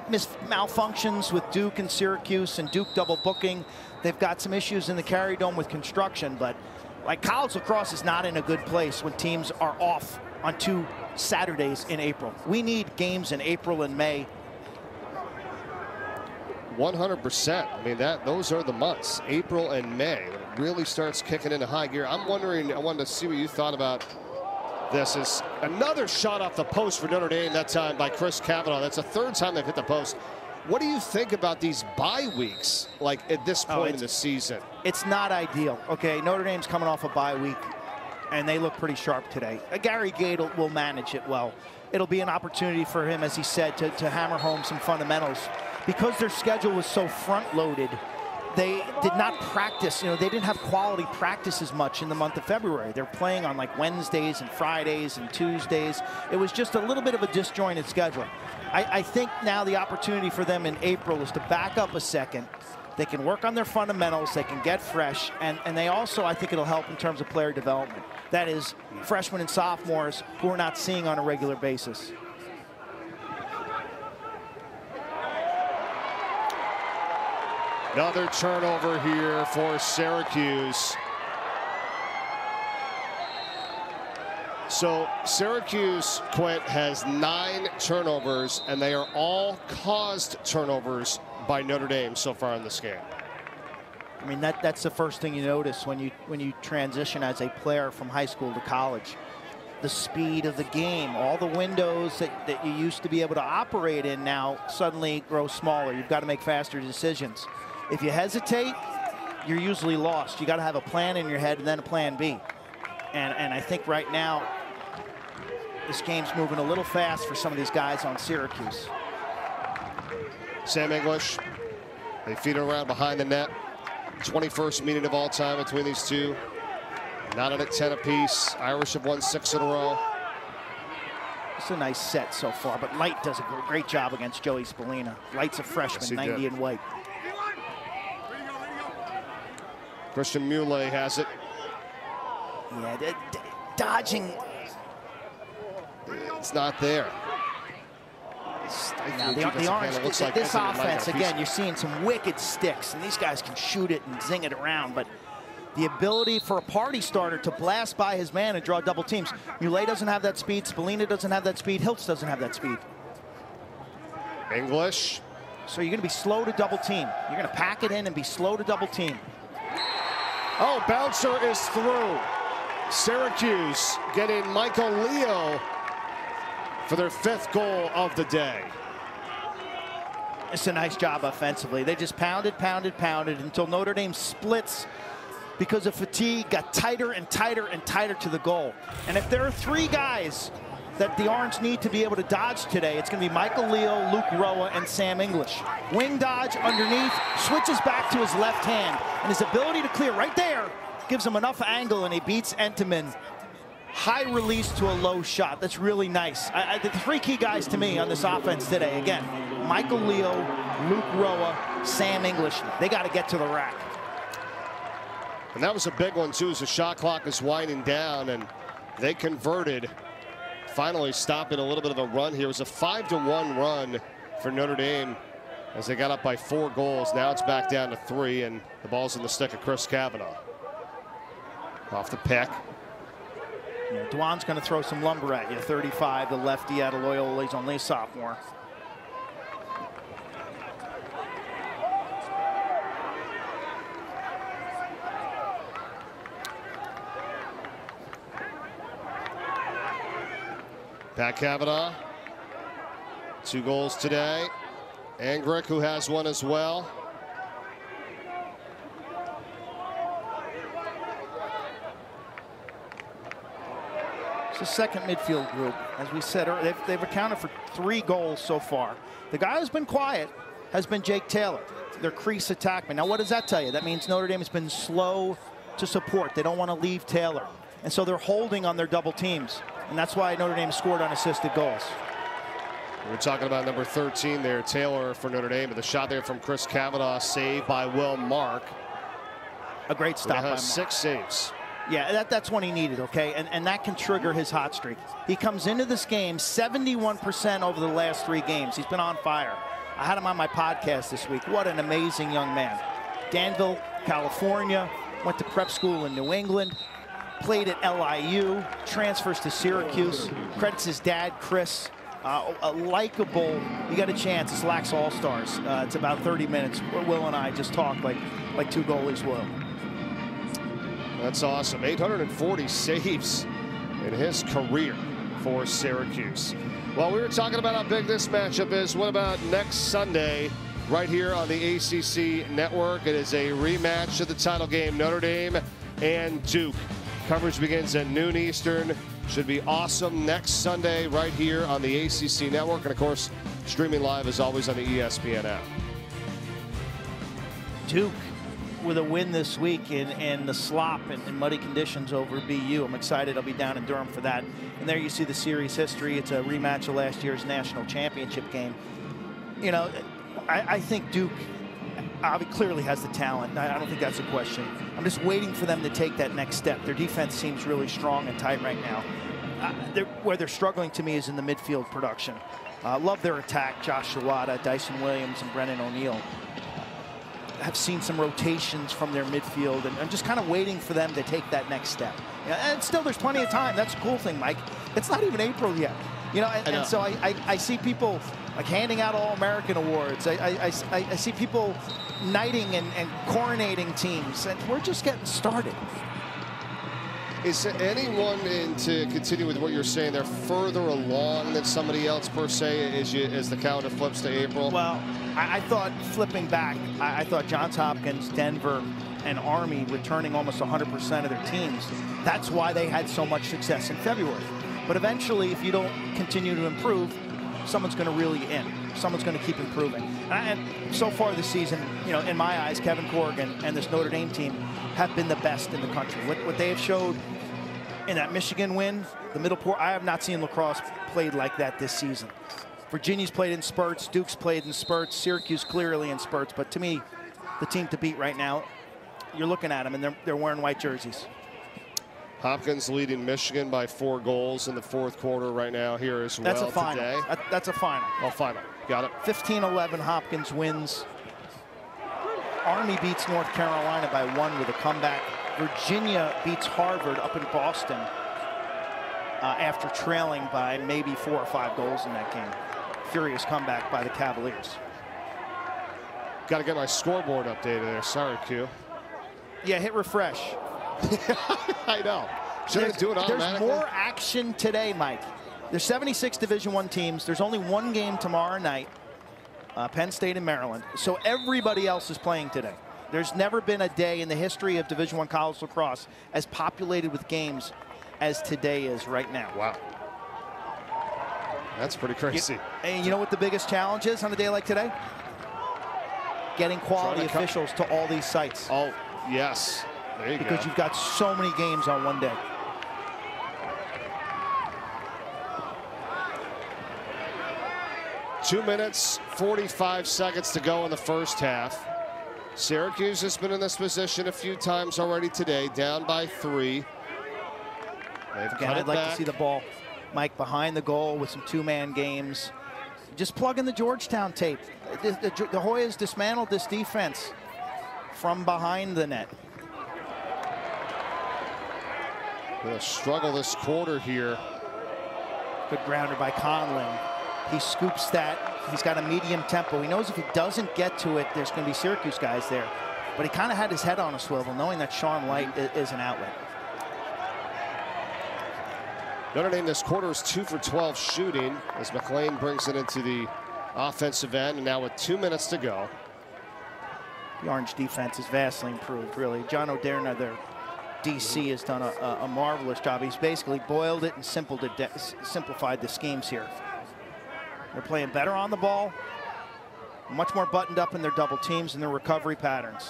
mis malfunctions with Duke and Syracuse, and Duke double booking. They've got some issues in the Carry Dome with construction, but like college lacrosse is not in a good place when teams are off on two Saturdays in April. We need games in April and May. one hundred percent. I mean, that those are the months, April and May, when it really starts kicking into high gear. I'm wondering, I wanted to see what you thought about this. Is another shot off the post for Notre Dame, that time by Chris Kavanaugh. That's the third time they've hit the post. What do you think about these bye weeks, like at this point oh, in the season? It's not ideal. Okay, Notre Dame's coming off a bye week, and they look pretty sharp today. Uh, Gary Gait will, will manage it well. It'll be an opportunity for him, as he said, to, to hammer home some fundamentals. Because their schedule was so front-loaded, they did not practice. You know, they didn't have quality practice as much in the month of February. They're playing on like Wednesdays and Fridays and Tuesdays. It was just a little bit of a disjointed schedule. I, I think now the opportunity for them in April is to back up a second. They can work on their fundamentals. They can get fresh. And, and they also, I think it'll help in terms of player development. That is, freshmen and sophomores who we're not seeing on a regular basis. Another turnover here for Syracuse. So Syracuse, Quint, has nine turnovers, and they are all caused turnovers by Notre Dame so far in this game. I mean, that that's the first thing you notice when you when you transition as a player from high school to college. The speed of the game, all the windows that, that you used to be able to operate in now suddenly grow smaller. You've got to make faster decisions. If you hesitate, you're usually lost. You got to have a plan in your head and then a plan B. And, and I think right now, this game's moving a little fast for some of these guys on Syracuse. Sam English, they feed it around behind the net. twenty-first meeting of all time between these two. nine and a ten apiece. Irish have won six in a row. It's a nice set so far, but Light does a great job against Joey Spallina. Light's a freshman, yes, ninety did. And white. Christian Muley has it. Yeah, they're dodging. It's not there. Now, the, the orange, looks like this offense, again, you're seeing some wicked sticks, and these guys can shoot it and zing it around, but the ability for a party starter to blast by his man and draw double teams. Muley doesn't have that speed. Spallina doesn't have that speed. Hiltz doesn't have that speed. English. So you're going to be slow to double team. You're going to pack it in and be slow to double team. Oh, bouncer is through. Syracuse getting Michael Leo for their fifth goal of the day. It's a nice job offensively. They just pounded, pounded, pounded until Notre Dame splits because of fatigue, got tighter and tighter and tighter to the goal. And if there are three guys that the Orange need to be able to dodge today, it's going to be Michael Leo, Luke Rhoa, and Sam English. Wing dodge underneath, switches back to his left hand, and his ability to clear right there gives him enough angle, and he beats Entenmann. High release to a low shot. That's really nice. I, I, the three key guys to me on this offense today, again, Michael Leo, Luke Rhoa, Sam English. They got to get to the rack. And that was a big one, too, as the shot clock is winding down, and they converted, finally stopping a little bit of a run here. It was a five to one run for Notre Dame as they got up by four goals. Now it's back down to three, and the ball's in the stick of Chris Kavanaugh. Off the pick. Yeah, Dwan's going to throw some lumber at you. thirty-five, the lefty out of Loyola. He's only a sophomore. Pat Kavanaugh, two goals today. Angrick, who has one as well. It's the second midfield group. As we said, they've, they've accounted for three goals so far. The guy who's been quiet has been Jake Taylor, their crease attackman. Now, what does that tell you? That means Notre Dame has been slow to support. They don't want to leave Taylor. And so they're holding on their double teams. And that's why Notre Dame scored unassisted goals. We're talking about number thirteen there, Taylor for Notre Dame. But the shot there from Chris Kavanaugh, saved by Will Mark. A great stop by Mark. Six saves. Yeah, that, that's when he needed, okay? And, and that can trigger his hot streak. He comes into this game seventy-one percent over the last three games. He's been on fire. I had him on my podcast this week. What an amazing young man. Danville, California, went to prep school in New England. Played at L I U, transfers to Syracuse, credits his dad, Chris. Uh, a likable, you got a chance, it's Lax All-Stars. Uh, it's about thirty minutes. Will and I just talked like, like two goalies will. That's awesome. eight hundred forty saves in his career for Syracuse. Well, we were talking about how big this matchup is. What about next Sunday? Right here on the A C C Network. It is a rematch of the title game, Notre Dame and Duke. Coverage begins at noon Eastern. Should be awesome next Sunday right here on the A C C Network. And, of course, streaming live as always on the E S P N app. Duke with a win this week in, in the slop and in muddy conditions over B U. I'm excited. I'll be down in Durham for that. And there you see the series history. It's a rematch of last year's national championship game. You know, I, I think Duke clearly has the talent. I don't think that's a question. I'm just waiting for them to take that next step. Their defense seems really strong and tight right now. Uh, they're, where they're struggling to me is in the midfield production. Uh, love their attack. Josh Shawada, Dyson Williams, and Brennan O'Neill. I've seen some rotations from their midfield, and I'm just kind of waiting for them to take that next step. And still, there's plenty of time. That's a cool thing, Mike. It's not even April yet. You know, and, I know. and so I, I, I see people like handing out All-American awards. I, I, I, I see people knighting and, and coronating teams, and we're just getting started. Is anyone, in, to continue with what you're saying, they're further along than somebody else per se as, you, as the calendar flips to April? Well, I, I thought flipping back, I, I thought Johns Hopkins, Denver, and Army returning almost one hundred percent of their teams. That's why they had so much success in February. But eventually, if you don't continue to improve, someone's going to really in. Someone's going to keep improving. And so far this season, you know, in my eyes, Kevin Corrigan and this Notre Dame team have been the best in the country. What, what they have showed in that Michigan win, the middle pour, I have not seen lacrosse played like that this season. Virginia's played in spurts, Duke's played in spurts, Syracuse clearly in spurts, but to me, the team to beat right now, you're looking at them, and they're, they're wearing white jerseys. Hopkins leading Michigan by four goals in the fourth quarter right now here as well today. That's a final. That, that's a final. Oh, final. Got it. fifteen eleven, Hopkins wins. Army beats North Carolina by one with a comeback. Virginia beats Harvard up in Boston uh, after trailing by maybe four or five goals in that game. Furious comeback by the Cavaliers. Got to get my scoreboard updated there. Sorry, Q. Yeah, hit refresh. I know. Should I do it automatically? There's more action today, Mike. There's seventy-six Division one teams. There's only one game tomorrow night, uh, Penn State and Maryland. So everybody else is playing today. There's never been a day in the history of Division one college lacrosse as populated with games as today is right now. Wow. That's pretty crazy. You, and you know what the biggest challenge is on a day like today? Getting quality to officials to all these sites. Oh, yes. There you because go. You've got so many games on one day. two minutes, forty-five seconds to go in the first half. Syracuse has been in this position a few times already today, down by three. They've Again, I'd like back. to see the ball, Mike, behind the goal with some two-man games. Just plug in the Georgetown tape. The, the, the Hoyas dismantled this defense from behind the net. Gonna struggle this quarter here. Good grounder by Conlon. He scoops that. He's got a medium tempo. He knows if he doesn't get to it, there's gonna be Syracuse guys there. But he kind of had his head on a swivel, knowing that Sean Light is an outlet. Notre Dame this quarter is two for twelve shooting as McLean brings it into the offensive end. And now with two minutes to go. The Orange defense is vastly improved, really. John O'Derna there. D C has done a, a marvelous job. He's basically boiled it and simplified the schemes here. They're playing better on the ball, much more buttoned up in their double teams and their recovery patterns.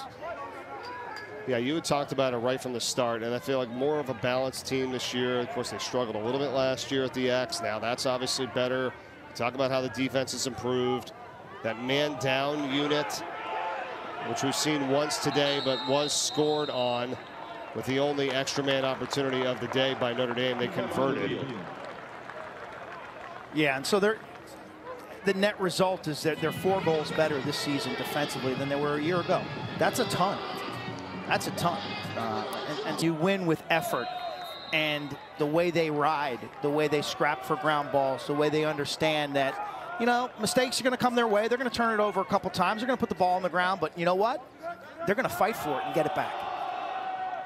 Yeah, you had talked about it right from the start, and I feel like more of a balanced team this year. Of course, they struggled a little bit last year at the X. Now that's obviously better. Talk about how the defense has improved. That man down unit, which we've seen once today, but was scored on. With the only extra man opportunity of the day by Notre Dame, they converted. Yeah, and so they're, the net result is that they're four goals better this season defensively than they were a year ago. That's a ton. That's a ton. Uh, and, and you win with effort and the way they ride, the way they scrap for ground balls, the way they understand that, you know, mistakes are going to come their way. They're going to turn it over a couple times. They're going to put the ball on the ground, but you know what? They're going to fight for it and get it back.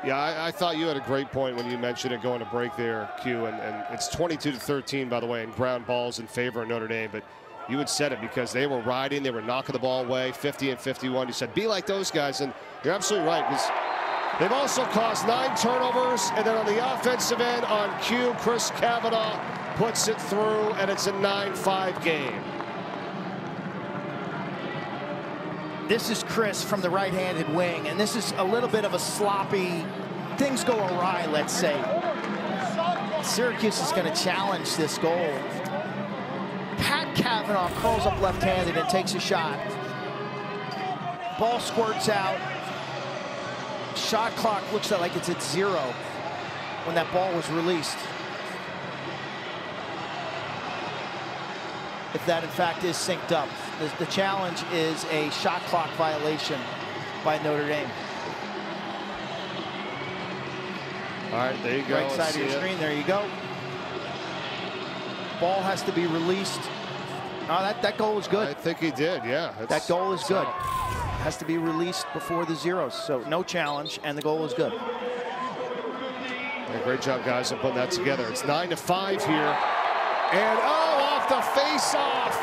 Yeah, I, I thought you had a great point when you mentioned it going to break there, Q. And, and it's twenty-two to thirteen, by the way, in ground balls in favor of Notre Dame. But you had said it because they were riding, they were knocking the ball away, fifty and fifty-one. You said, be like those guys. And you're absolutely right, because they've also caused nine turnovers. And then on the offensive end, on Q, Chris Kavanaugh puts it through, and it's a nine five game. This is Chris from the right-handed wing, and this is a little bit of a sloppy, things go awry, let's say. Syracuse is going to challenge this goal. Pat Kavanaugh curls up left-handed and takes a shot. Ball squirts out. Shot clock looks like it's at zero when that ball was released. If that, in fact, is synced up. The, the challenge is a shot clock violation by Notre Dame. All right, there you go. Right side of your screen, there you go. Ball has to be released. Oh, that, that goal is good. I think he did, yeah. That goal is good. Has to be released before the zeros, so no challenge, and the goal is good. Yeah, great job, guys, on putting that together. It's nine to five here. And oh, off the face-off,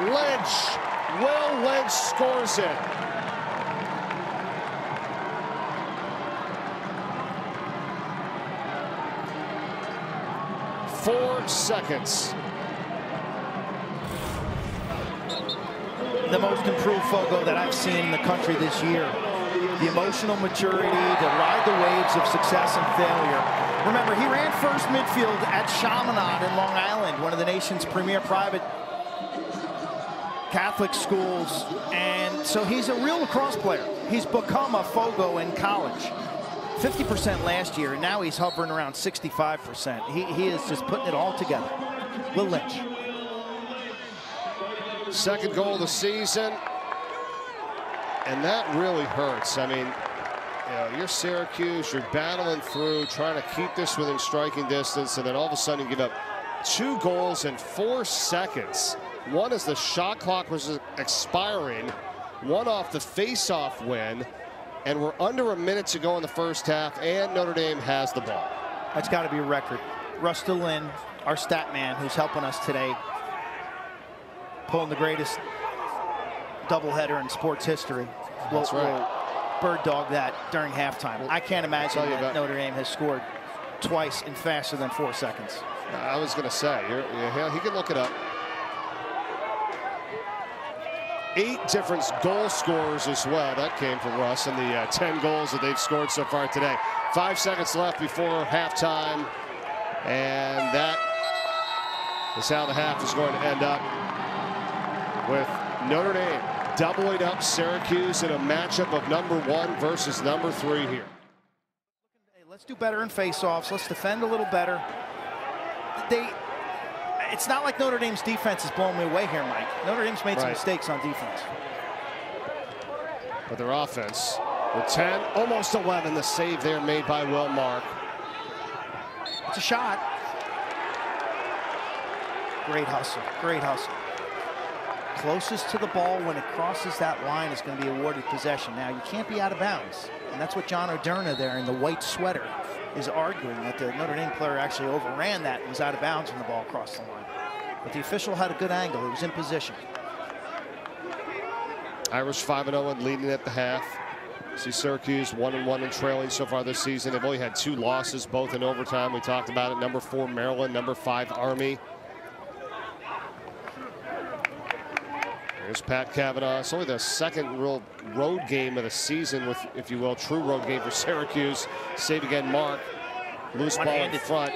Lynch. Will Lynch scores it. four seconds. The most improved Fogo that I've seen in the country this year. The emotional maturity to ride the waves of success and failure. Remember, he ran first midfield at Chaminade in Long Island, one of the nation's premier private Catholic schools, and so he's a real lacrosse player. He's become a Fogo in college. fifty percent last year, and now he's hovering around sixty-five percent. He, he is just putting it all together. Will Lynch. Second goal of the season, and that really hurts. I mean, you know, you're Syracuse, you're battling through, trying to keep this within striking distance, and then all of a sudden you give up two goals in four seconds. One is the shot clock was expiring, one off the face-off win, and we're under a minute to go in the first half, and Notre Dame has the ball. That's got to be a record. Rusty Lynn, our stat man, who's helping us today, pulling the greatest doubleheader in sports history. We'll, That's right. We'll bird dog that during halftime. Well, I can't imagine that about Notre Dame has scored twice in faster than four seconds. I was going to say, you're, you're, he can look it up. Eight different goal scorers as well. That came from Russ and the uh, ten goals that they've scored so far today. Five seconds left before halftime. And that is how the half is going to end up, with Notre Dame doubling up Syracuse in a matchup of number one versus number three here. Hey, let's do better in faceoffs. Let's defend a little better. They. It's not like Notre Dame's defense is blowing me away here, Mike. Notre Dame's made right. some mistakes on defense. But their offense, with ten, almost eleven, the save there made by Will Mark. It's a shot. Great hustle, great hustle. Closest to the ball when it crosses that line is going to be awarded possession. Now, you can't be out of bounds, and that's what John Oderna there in the white sweater is arguing, that the Notre Dame player actually overran that and was out of bounds when the ball crossed the line. But the official had a good angle. He was in position. Irish five and oh and leading at the half. See Syracuse one and one and trailing so far this season. They've only had two losses, both in overtime. We talked about it. Number four, Maryland. Number five, Army. There's Pat Kavanaugh. It's only the second real road game of the season, with, if you will, true road game for Syracuse. Save again, Mark. Loose ball in front.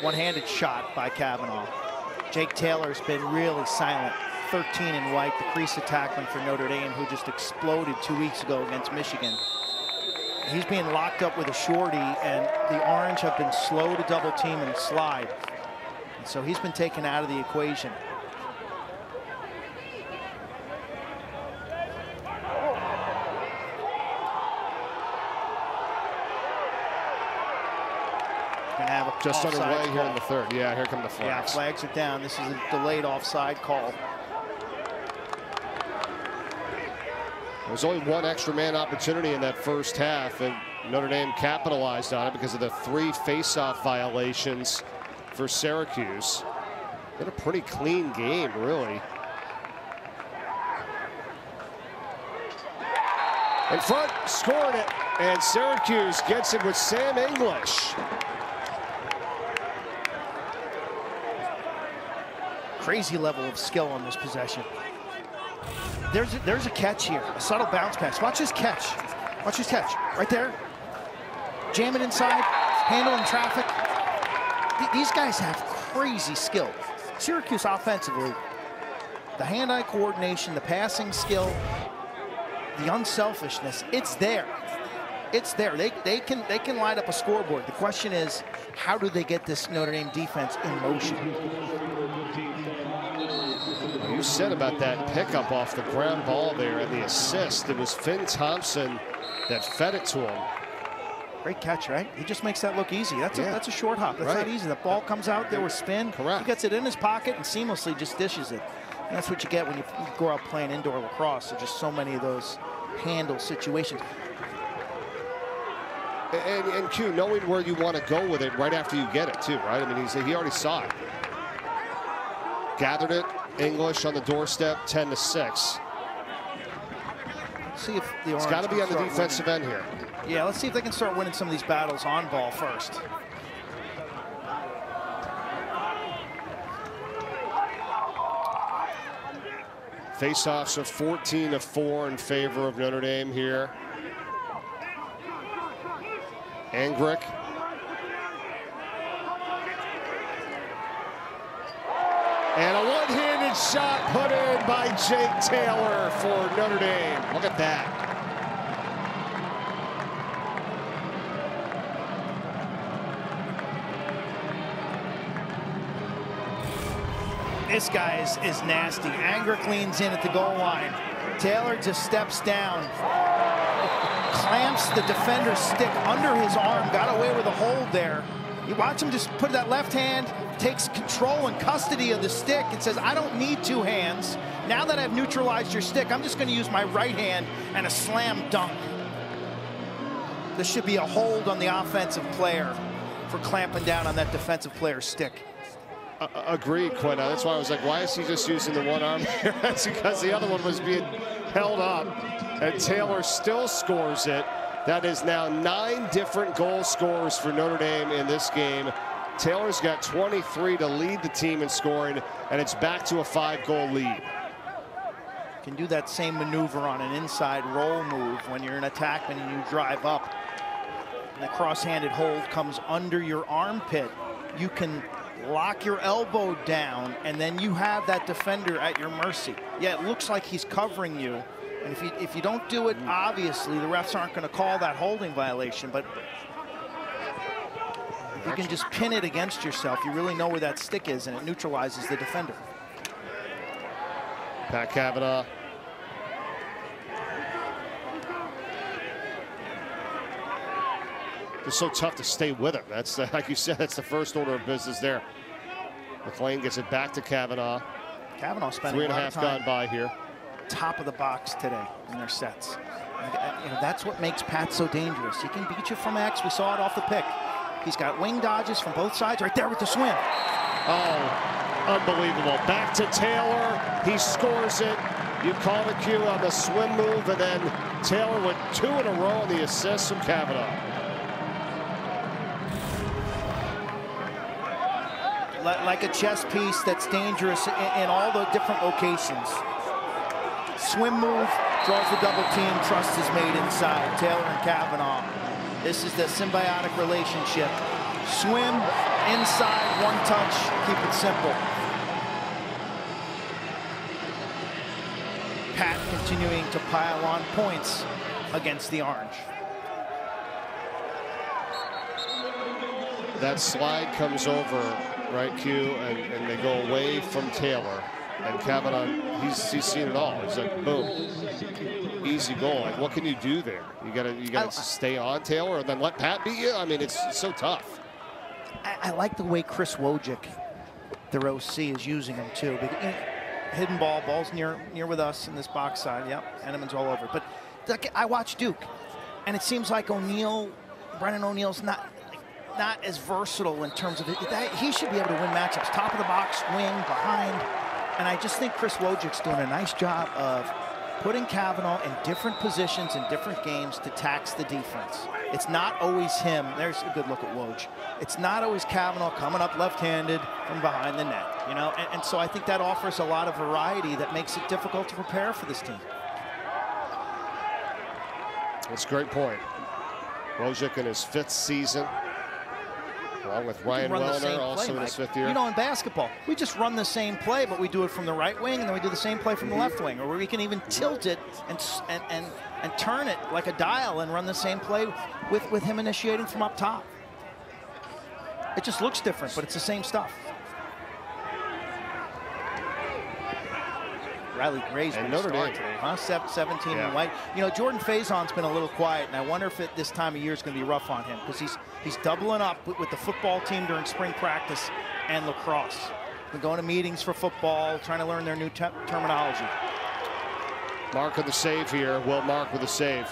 One-handed shot by Kavanaugh. Jake Taylor's been really silent. thirteen and white, the crease attackman for Notre Dame, who just exploded two weeks ago against Michigan. He's being locked up with a shorty, and the Orange have been slow to double team and slide. And so he's been taken out of the equation. Just underway here in the third. Yeah, here come the flags. Yeah, flags are down. This is a delayed offside call. There's only one extra man opportunity in that first half, and Notre Dame capitalized on it because of the three face-off violations for Syracuse. They had a pretty clean game, really. In front, scored it, and Syracuse gets it with Sam English. Crazy level of skill on this possession. There's a, there's a catch here, a subtle bounce pass. Watch his catch. Watch his catch. Right there. Jam it inside, handling traffic. Th these guys have crazy skill. Syracuse offensively, the hand-eye coordination, the passing skill, the unselfishness, it's there. It's there. They, they, can, they can light up a scoreboard. The question is, how do they get this Notre Dame defense in motion? You said about that pickup off the ground ball there and the assist. It was Finn Thompson that fed it to him. Great catch, right? He just makes that look easy. That's, yeah. a, that's a short hop. That's right. Not easy. The ball comes out, there was spin. Correct. He gets it in his pocket and seamlessly just dishes it. And that's what you get when you go out playing indoor lacrosse. So just so many of those handle situations. And, and, and Q, knowing where you want to go with it right after you get it, too, right? I mean, he's, he already saw it. Gathered it. English on the doorstep, ten to six. See if the Orange. It's got to be on the defensive winning. end here. Yeah, let's see if they can start winning some of these battles on ball first. Faceoffs are fourteen to four in favor of Notre Dame here. Angrick. And a one-handed shot put in by Jake Taylor for Notre Dame. Look at that. This guy is, is nasty. Angrick leans in at the goal line. Taylor just steps down, clamps the defender's stick under his arm, got away with a hold there. You watch him just put that left hand, takes control and custody of the stick and says, I don't need two hands. Now that I've neutralized your stick, I'm just going to use my right hand, and a slam dunk. This should be a hold on the offensive player for clamping down on that defensive player's stick. Uh, agreed, Quinna. That's why I was like, why is he just using the one arm here? That's because the other one was being held up, and Taylor still scores it. That is now nine different goal scorers for Notre Dame in this game. Taylor's got twenty-three to lead the team in scoring, and it's back to a five-goal lead. You can do that same maneuver on an inside roll move when you're an attackman and you drive up, and the cross-handed hold comes under your armpit. You can lock your elbow down, and then you have that defender at your mercy. Yeah, it looks like he's covering you, and if you, if you don't do it, obviously the refs aren't going to call that holding violation, but if you can just pin it against yourself, you really know where that stick is, and it neutralizes the defender. Pat Kavanaugh. It's so tough to stay with him. That's the, like you said, that's the first order of business there. McLean gets it back to Kavanaugh. Kavanaugh spent three and a half gone by here. Top of the box today in their sets. And, you know, that's what makes Pat so dangerous. He can beat you from X. We saw it off the pick. He's got wing dodges from both sides right there with the swing. Oh, unbelievable. Back to Taylor. He scores it. You call the cue on the swim move, and then Taylor with two in a row on the assist from Kavanaugh. Like a chess piece that's dangerous in, in all the different locations. Swim move, draws the double team, trust is made inside. Taylor and Kavanaugh. This is the symbiotic relationship. Swim, inside, one touch, keep it simple. Pat continuing to pile on points against the Orange. That slide comes over. Right, Q, and, and they go away from Taylor. And Kavanaugh, he's, he's seen it all. He's like, boom, easy goal. Like, what can you do there? You gotta, you gotta I, stay on Taylor and then let Pat beat you. I mean, it's, it's so tough. I, I like the way Chris Wojcik, their O C, is using him too. But hidden ball, ball's near, near with us in this box side. Yep, Entenmann's all over. But like, I watch Duke, and it seems like O'Neal, Brennan O'Neal's not. Not as versatile in terms of it. That, he should be able to win matchups. Top of the box, wing, behind. And I just think Chris Wojcik's doing a nice job of putting Kavanaugh in different positions in different games to tax the defense. It's not always him. There's a good look at Woj. It's not always Kavanaugh coming up left-handed from behind the net. You know, and, and so I think that offers a lot of variety that makes it difficult to prepare for this team. That's a great point. Wojcik in his fifth season. Along with Ryan Wellner, also in his fifth year. You know, in basketball, we just run the same play, but we do it from the right wing, and then we do the same play from the left wing, or we can even tilt it and and and, and turn it like a dial and run the same play with, with him initiating from up top. It just looks different, but it's the same stuff. Riley Gray's been a star today, huh? seventeen yeah. And white. You know, Jordan Faison's been a little quiet, and I wonder if it, this time of year is going to be rough on him because he's he's doubling up with, with the football team during spring practice and lacrosse. Been going to meetings for football, trying to learn their new te terminology. Mark with the save here. Will Mark with the save.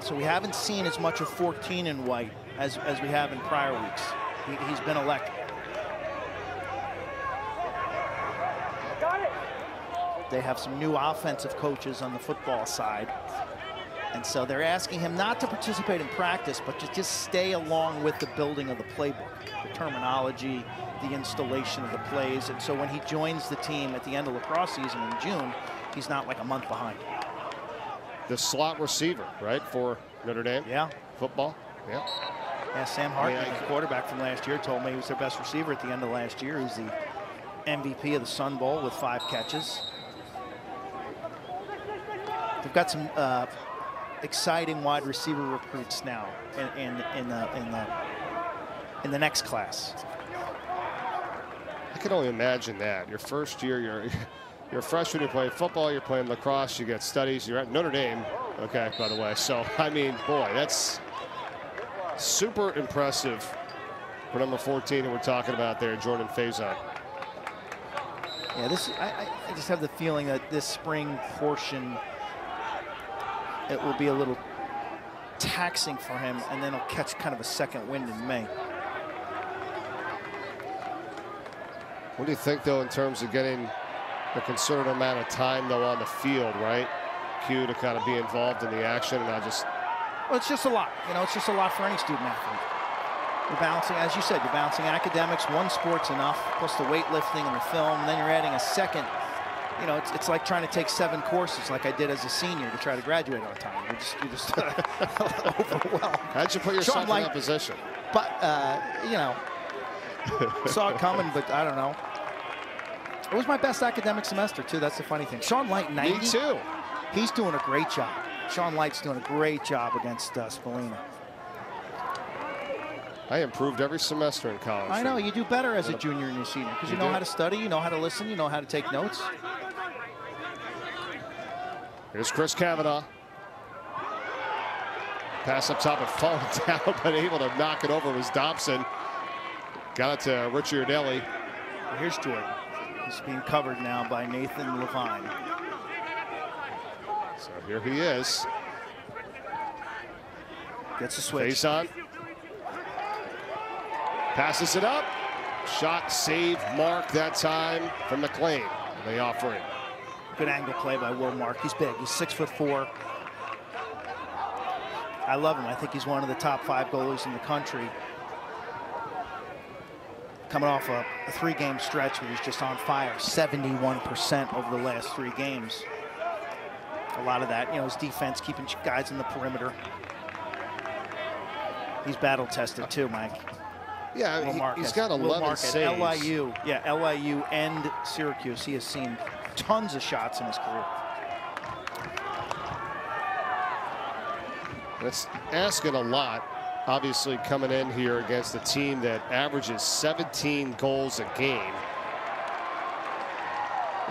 So we haven't seen as much of fourteen in white as as we have in prior weeks. He, he's been elected. They have some new offensive coaches on the football side. And so they're asking him not to participate in practice, but to just stay along with the building of the playbook, the terminology, the installation of the plays. And so when he joins the team at the end of lacrosse season in June, he's not like a month behind. The slot receiver, right, for Notre Dame? Yeah. Football? Yeah. Yeah, Sam Hartman, yeah, the quarterback from last year, told me he was their best receiver at the end of last year. He's the M V P of the Sun Bowl with five catches. They've got some uh, exciting wide receiver recruits now in, in, in, the, in, the, in the next class. I can only imagine that. Your first year, you're, you're a freshman, you're playing football, you're playing lacrosse, you got studies, you're at Notre Dame, okay, by the way. So, I mean, boy, that's super impressive for number fourteen that we're talking about there, Jordan Faison. Yeah, this, I, I just have the feeling that this spring portion, it will be a little taxing for him, and then he'll catch kind of a second wind in May. What do you think, though, in terms of getting a concerted amount of time, though, on the field, right? Cue to kind of be involved in the action, and I just... Well, it's just a lot. You know, it's just a lot for any student athlete. You're balancing, as you said, you're balancing academics, one sport's enough, plus the weightlifting and the film, and then you're adding a second. You know, it's, it's like trying to take seven courses like I did as a senior to try to graduate on time. You're just, you're just overwhelmed. How'd you put yourself in like, that position? But, uh, you know... Saw it coming, but I don't know. It was my best academic semester, too. That's the funny thing. Sean Light, ninety. Me too. He's doing a great job. Sean Light's doing a great job against uh, Spallina. I improved every semester in college. I know. You do better as a junior and a senior because you, you know do. how to study, you know how to listen, you know how to take notes. Here's Chris Kavanaugh. Pass up top and falling down, but able to knock it over was Dobson. Got it to Richie Urdelli. Here's Jordan. He's being covered now by Nathan Levine. So here he is. Gets a switch. Face on. Passes it up. Shot, save, Mark that time from the claim. They offer him. Good angle play by Will Mark. He's big. He's six foot four. I love him. I think he's one of the top five goalies in the country. Coming off a, a three-game stretch where he's just on fire, seventy-one percent over the last three games. A lot of that, you know, his defense, keeping guys in the perimeter. He's battle-tested too, Mike. Yeah, he, he's got eleven saves. L I U, yeah, L I U and Syracuse. He has seen tons of shots in his career. That's asking a lot. Obviously coming in here against a team that averages seventeen goals a game.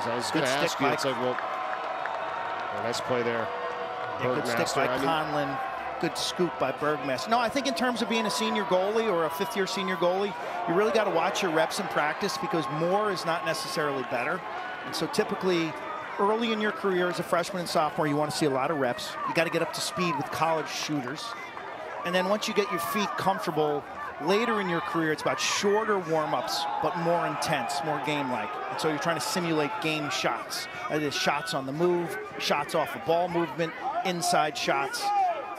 So I was going to ask you, it's like, well, well, nice play there. Yeah, good stick by I mean, Conlon. Good scoop by Bergmaster. No, I think in terms of being a senior goalie or a fifth-year senior goalie, you really got to watch your reps in practice because more is not necessarily better. And so typically, early in your career as a freshman and sophomore, you want to see a lot of reps. You got to get up to speed with college shooters. And then once you get your feet comfortable later in your career, it's about shorter warm-ups, but more intense, more game-like. And so you're trying to simulate game shots. That is shots on the move, shots off the ball movement, inside shots.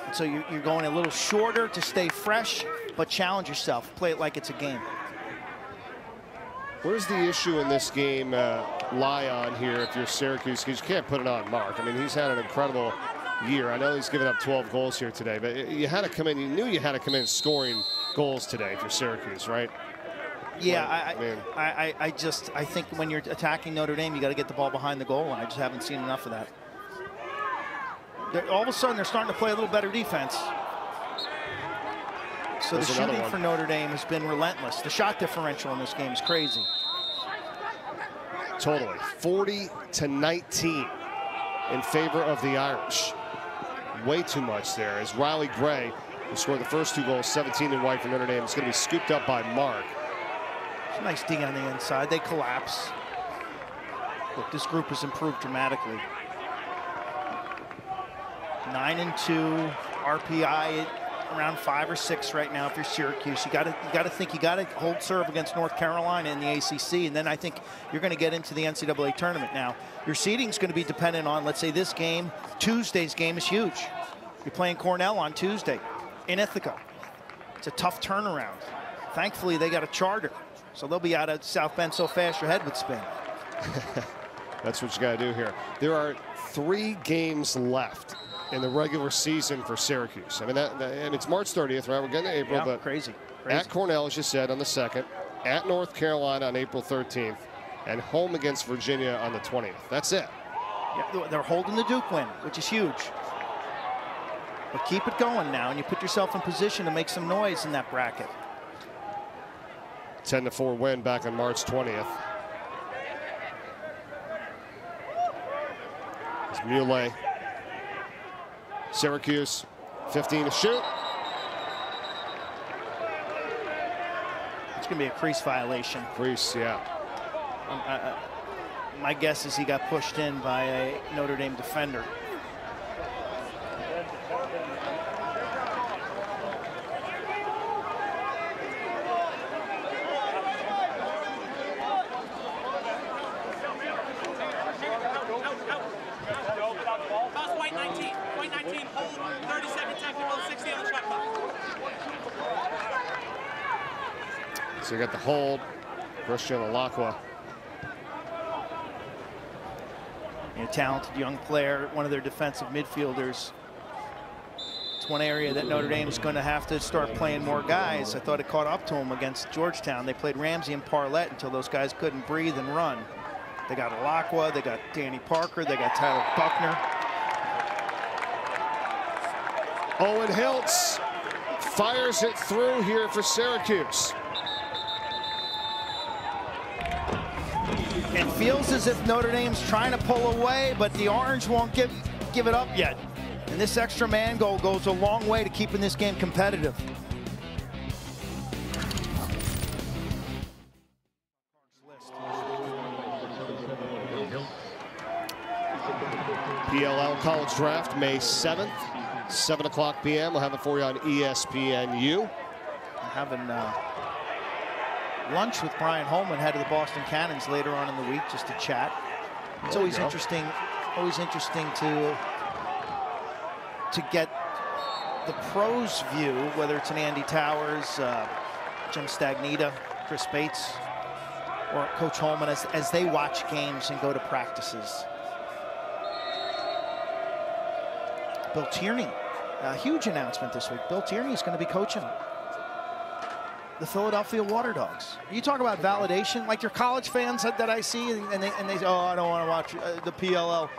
And so you're going a little shorter to stay fresh, but challenge yourself. Play it like it's a game. Where's the issue in this game uh, lie on here if you're Syracuse? Because you can't put it on Mark. I mean, he's had an incredible year. I know he's given up twelve goals here today, but you had to come in. You knew you had to come in scoring goals today for Syracuse, right? Yeah, like, I, I, I, I just I think when you're attacking Notre Dame, you got to get the ball behind the goal, and I just haven't seen enough of that. They're, all of a sudden, they're starting to play a little better defense. So There's the shooting for Notre Dame has been relentless. The shot differential in this game is crazy. Totally, forty to nineteen in favor of the Irish. Way too much there as Riley Gray, who scored the first two goals, seventeen in white for Notre Dame, is going to be scooped up by Mark. It's a nice D on the inside. They collapse. Look, this group has improved dramatically. Nine and two, R P I around five or six right now. If you're Syracuse, you got to you got to think you got to hold serve against North Carolina in the A C C, and then I think you're going to get into the N C double A tournament. Now, your seeding is going to be dependent on, let's say, this game. Tuesday's game is huge. You're playing Cornell on Tuesday in Ithaca. It's a tough turnaround. Thankfully, they got a charter, so they'll be out of South Bend so fast your head would spin. That's what you got to do here. There are three games left in the regular season for Syracuse. I mean, that, that, and it's March thirtieth, right? We're getting to April. Yeah, but crazy, crazy. At Cornell, as you said, on the second, at North Carolina on April thirteenth, and home against Virginia on the twentieth. That's it. Yeah, they're holding the Duke win, which is huge. But keep it going now, and you put yourself in position to make some noise in that bracket. ten to four win back on March twentieth. It's Muley. Syracuse, fifteen to shoot. It's going to be a crease violation. Crease, yeah. Um, I, I, my guess is he got pushed in by a Notre Dame defender. So you got the hold, Christian Olakwa. A talented young player, one of their defensive midfielders. It's one area that Notre Dame is going to have to start playing more guys. I thought it caught up to them against Georgetown. They played Ramsey and Parlett until those guys couldn't breathe and run. They got Olakwa, they got Danny Parker, they got Tyler Buckner. Owen Hiltz fires it through here for Syracuse. It feels as if Notre Dame's trying to pull away, but the Orange won't give, give it up yet. And this extra man goal goes a long way to keeping this game competitive. P L L College Draft, May seventh, seven o'clock p m We'll have it for you on E S P N U. I'm having... Uh... lunch with Brian Holman, head of the Boston Cannons, later on in the week, just to chat. It's there always interesting, always interesting to to get the pros' view, whether it's an Andy Towers, uh, Jim Stagnita, Chris Bates, or Coach Holman, as as they watch games and go to practices. Bill Tierney, a huge announcement this week. Bill Tierney is going to be coaching the Philadelphia Water Dogs. You talk about validation, like your college fans that I see, and, and, they, and they say, oh, I don't want to watch uh, the P L L.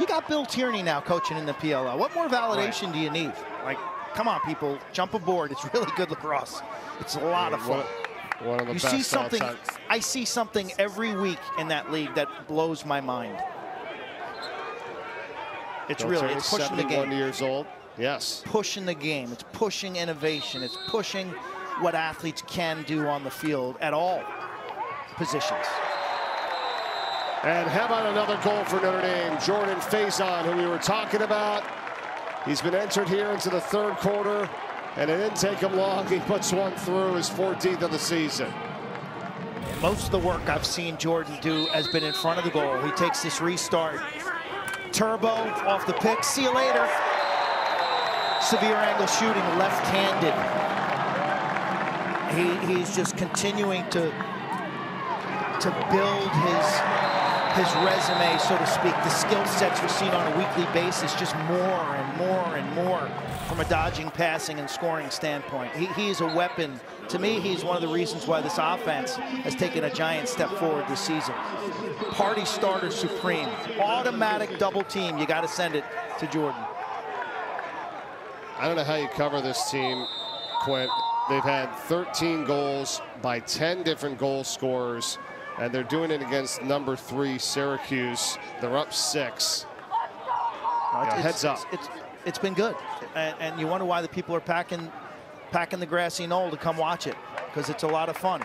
You got Bill Tierney now coaching in the P L L. What more validation right. do you need? Like, come on, people, jump aboard. It's really good lacrosse. It's a lot yeah, of fun. One, one of the you best see something, outside. I see something every week in that league that blows my mind. It's Bill really, Tierney, it's pushing the game. seventy-one years old, yes. Pushing the game, it's pushing innovation, it's pushing what athletes can do on the field at all positions. And how about another goal for Notre Dame? Jordan Faison, who we were talking about. He's been entered here into the third quarter, and it didn't take him long. He puts one through, his fourteenth of the season. Most of the work I've seen Jordan do has been in front of the goal. He takes this restart. Turbo off the pick. See you later. Severe angle shooting, left-handed. He, he's just continuing to to build his his resume, so to speak. The skill sets we're seeing on a weekly basis, just more and more and more from a dodging, passing, and scoring standpoint. He, he is a weapon. To me, he's one of the reasons why this offense has taken a giant step forward this season. Party starter supreme. Automatic double team. You got to send it to Jordan. I don't know how you cover this team, Quint. They've had thirteen goals by ten different goal scorers, and they're doing it against number three, Syracuse. They're up six. No, it's, yeah, heads it's, up. It's, it's, it's been good. And, and you wonder why the people are packing, packing the grassy knoll to come watch it, because it's a lot of fun.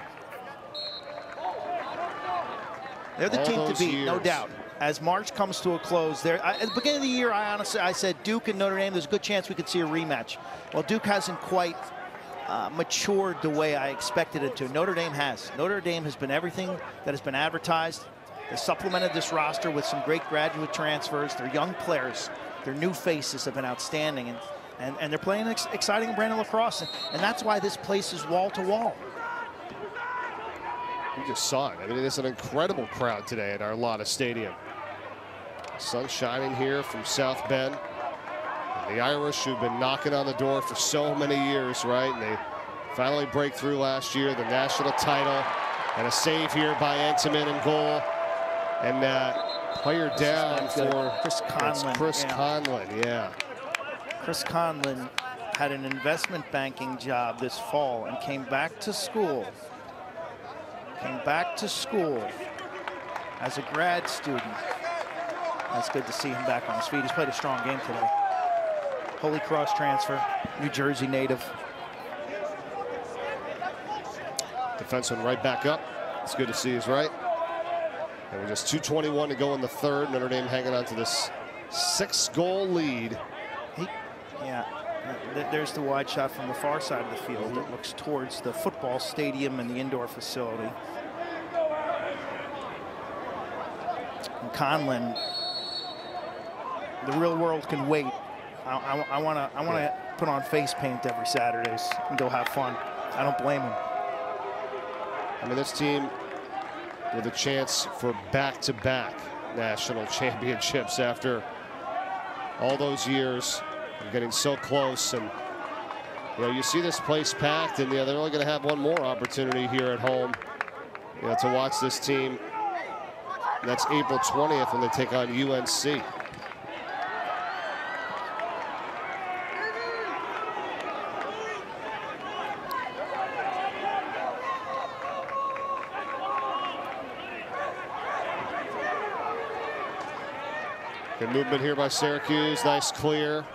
They're the All team to beat, years. no doubt. As March comes to a close there, I, at the beginning of the year, I honestly, I said Duke and Notre Dame, there's a good chance we could see a rematch. Well, Duke hasn't quite Uh, matured the way I expected it to. Notre Dame has. Notre Dame has been everything that has been advertised. They supplemented this roster with some great graduate transfers. Their young players, their new faces have been outstanding, and and, and they're playing an ex exciting brand of lacrosse, and, and that's why this place is wall to wall. You just saw it. I mean, it's an incredible crowd today at Arlotta Stadium. Sun shining here from South Bend. And the Irish, who've been knocking on the door for so many years, right? And they finally break through last year, the national title, and a save here by Entenmann in goal. And uh, player down for Chris Conlon. Chris yeah. Conlon, yeah. Chris Conlon had an investment banking job this fall and came back to school. Came back to school as a grad student. That's good to see him back on his feet. He's played a strong game today. Holy Cross transfer, New Jersey native. Defenseman right back up. It's good to see he's right. And we're just two twenty-one to go in the third. Notre Dame hanging on to this six-goal lead. He, yeah, there's the wide shot from the far side of the field. Mm-hmm. That looks towards the football stadium and the indoor facility. And Conlon, the real world can wait. I, I, I want to I wanna yeah. put on face paint every Saturdays and go have fun. I don't blame him. I mean, this team with a chance for back-to-back national championships after all those years of getting so close. And, you know, you see this place packed, and you know, they're only going to have one more opportunity here at home, you know, to watch this team. And that's April twentieth when they take on U N C. Good movement here by Syracuse. Nice clear.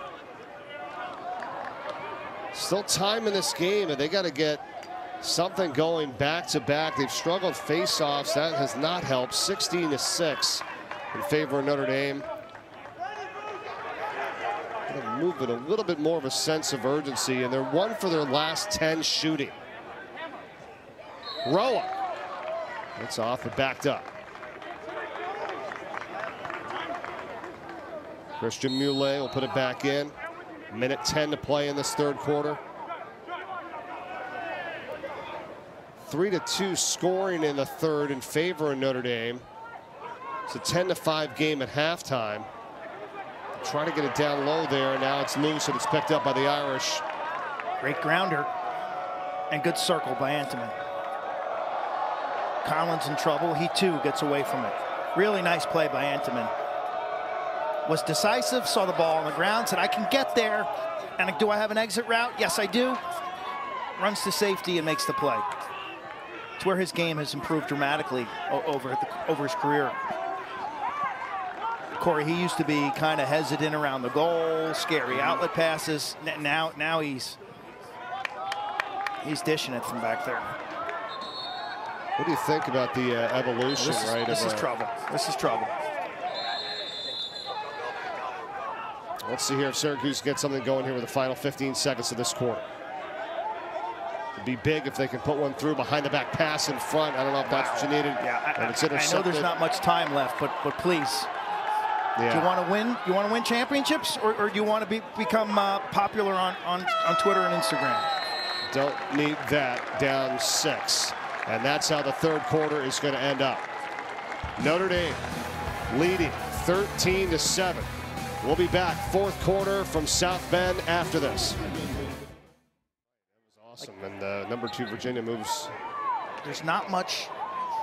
Still time in this game, and they got to get something going back to back. They've struggled face-offs. That has not helped. sixteen to six in favor of Notre Dame. Moving a little bit more of a sense of urgency, and they're one for their last ten shooting. Rhoa. That's off and backed up. Christian Muley will put it back in. minute ten to play in this third quarter. Three to two scoring in the third in favor of Notre Dame. It's a ten to five game at halftime. Trying to get it down low there. Now it's loose and it's picked up by the Irish. Great grounder and good circle by Entenmann. Collins in trouble. He too gets away from it. Really nice play by Entenmann. Was decisive, saw the ball on the ground, said I can get there. And do I have an exit route? Yes, I do. Runs to safety and makes the play. It's where his game has improved dramatically over, the, over his career. Corey, he used to be kind of hesitant around the goal, scary outlet passes. Now, now he's, he's dishing it from back there. What do you think about the uh, evolution, this is, right? This is trouble. This is trouble. Let's see here if Syracuse gets something going here with the final fifteen seconds of this quarter. It'd be big if they can put one through behind the back pass in front. I don't know if wow. that's what you needed. Yeah, I, it's I know there's not much time left, but but please. Yeah. Do you want to win? You want to win championships, or, or do you want to be, become uh, popular on, on on Twitter and Instagram? Don't need that. Down six, and that's how the third quarter is going to end up. Notre Dame leading thirteen to seven. We'll be back fourth quarter from South Bend after this. That was awesome. And uh, number two Virginia moves. There's not much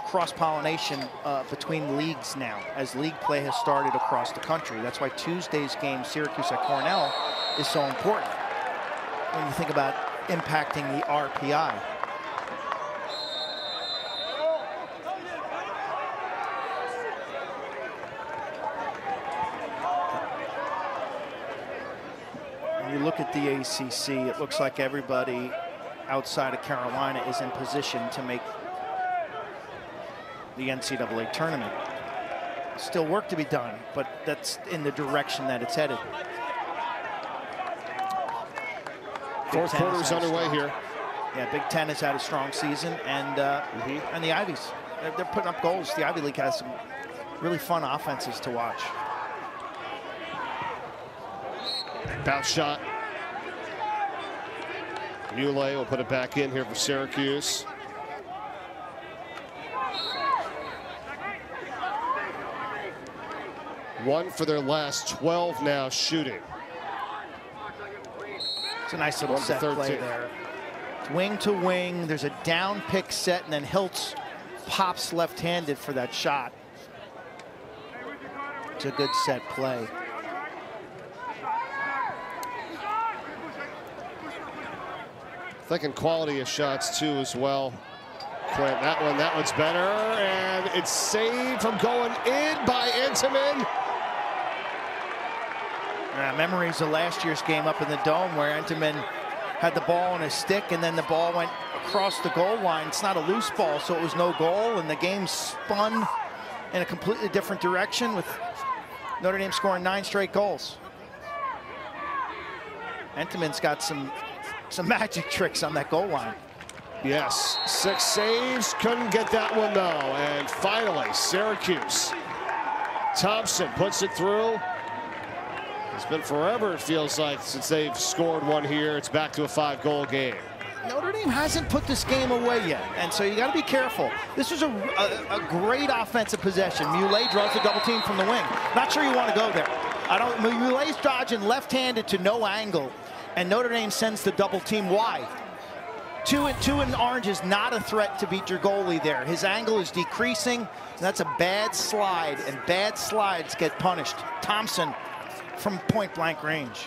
cross-pollination uh, between leagues now as league play has started across the country. That's why Tuesday's game, Syracuse at Cornell, is so important when you think about impacting the R P I. You look at the A C C, it looks like everybody outside of Carolina is in position to make the N C double A tournament. Still work to be done, but that's in the direction that it's headed. Fourth quarter is underway here. Yeah, Big Ten has had a strong season, and uh, mm-hmm. and the Ivies, they're, they're putting up goals. The Ivy League has some really fun offenses to watch. Bounce shot. Muley will put it back in here for Syracuse. One for their last twelve now shooting. It's a nice little set play there. Wing to wing, there's a down pick set, and then Hiltz pops left-handed for that shot. It's a good set play. Thinking quality of shots too as well. Clint, that one, that one's better, and it's saved from going in by Entenmann. Uh, memories of last year's game up in the Dome where Entenmann had the ball on his stick and then the ball went across the goal line. It's not a loose ball, so it was no goal, and the game spun in a completely different direction with Notre Dame scoring nine straight goals. Entenmann's got some some magic tricks on that goal line. Yes, six saves, couldn't get that one though. And finally, Syracuse. Thompson puts it through. It's been forever, it feels like, since they've scored one here. It's back to a five-goal game. Notre Dame hasn't put this game away yet, and so you got to be careful. This was a, a, a great offensive possession. Muley draws the double team from the wing. Not sure you want to go there. I don't. Muley's dodging left-handed to no angle, and Notre Dame sends the double team wide. Two and two and orange is not a threat to beat your goalie there. His angle is decreasing, and that's a bad slide, and bad slides get punished. Thompson from point-blank range.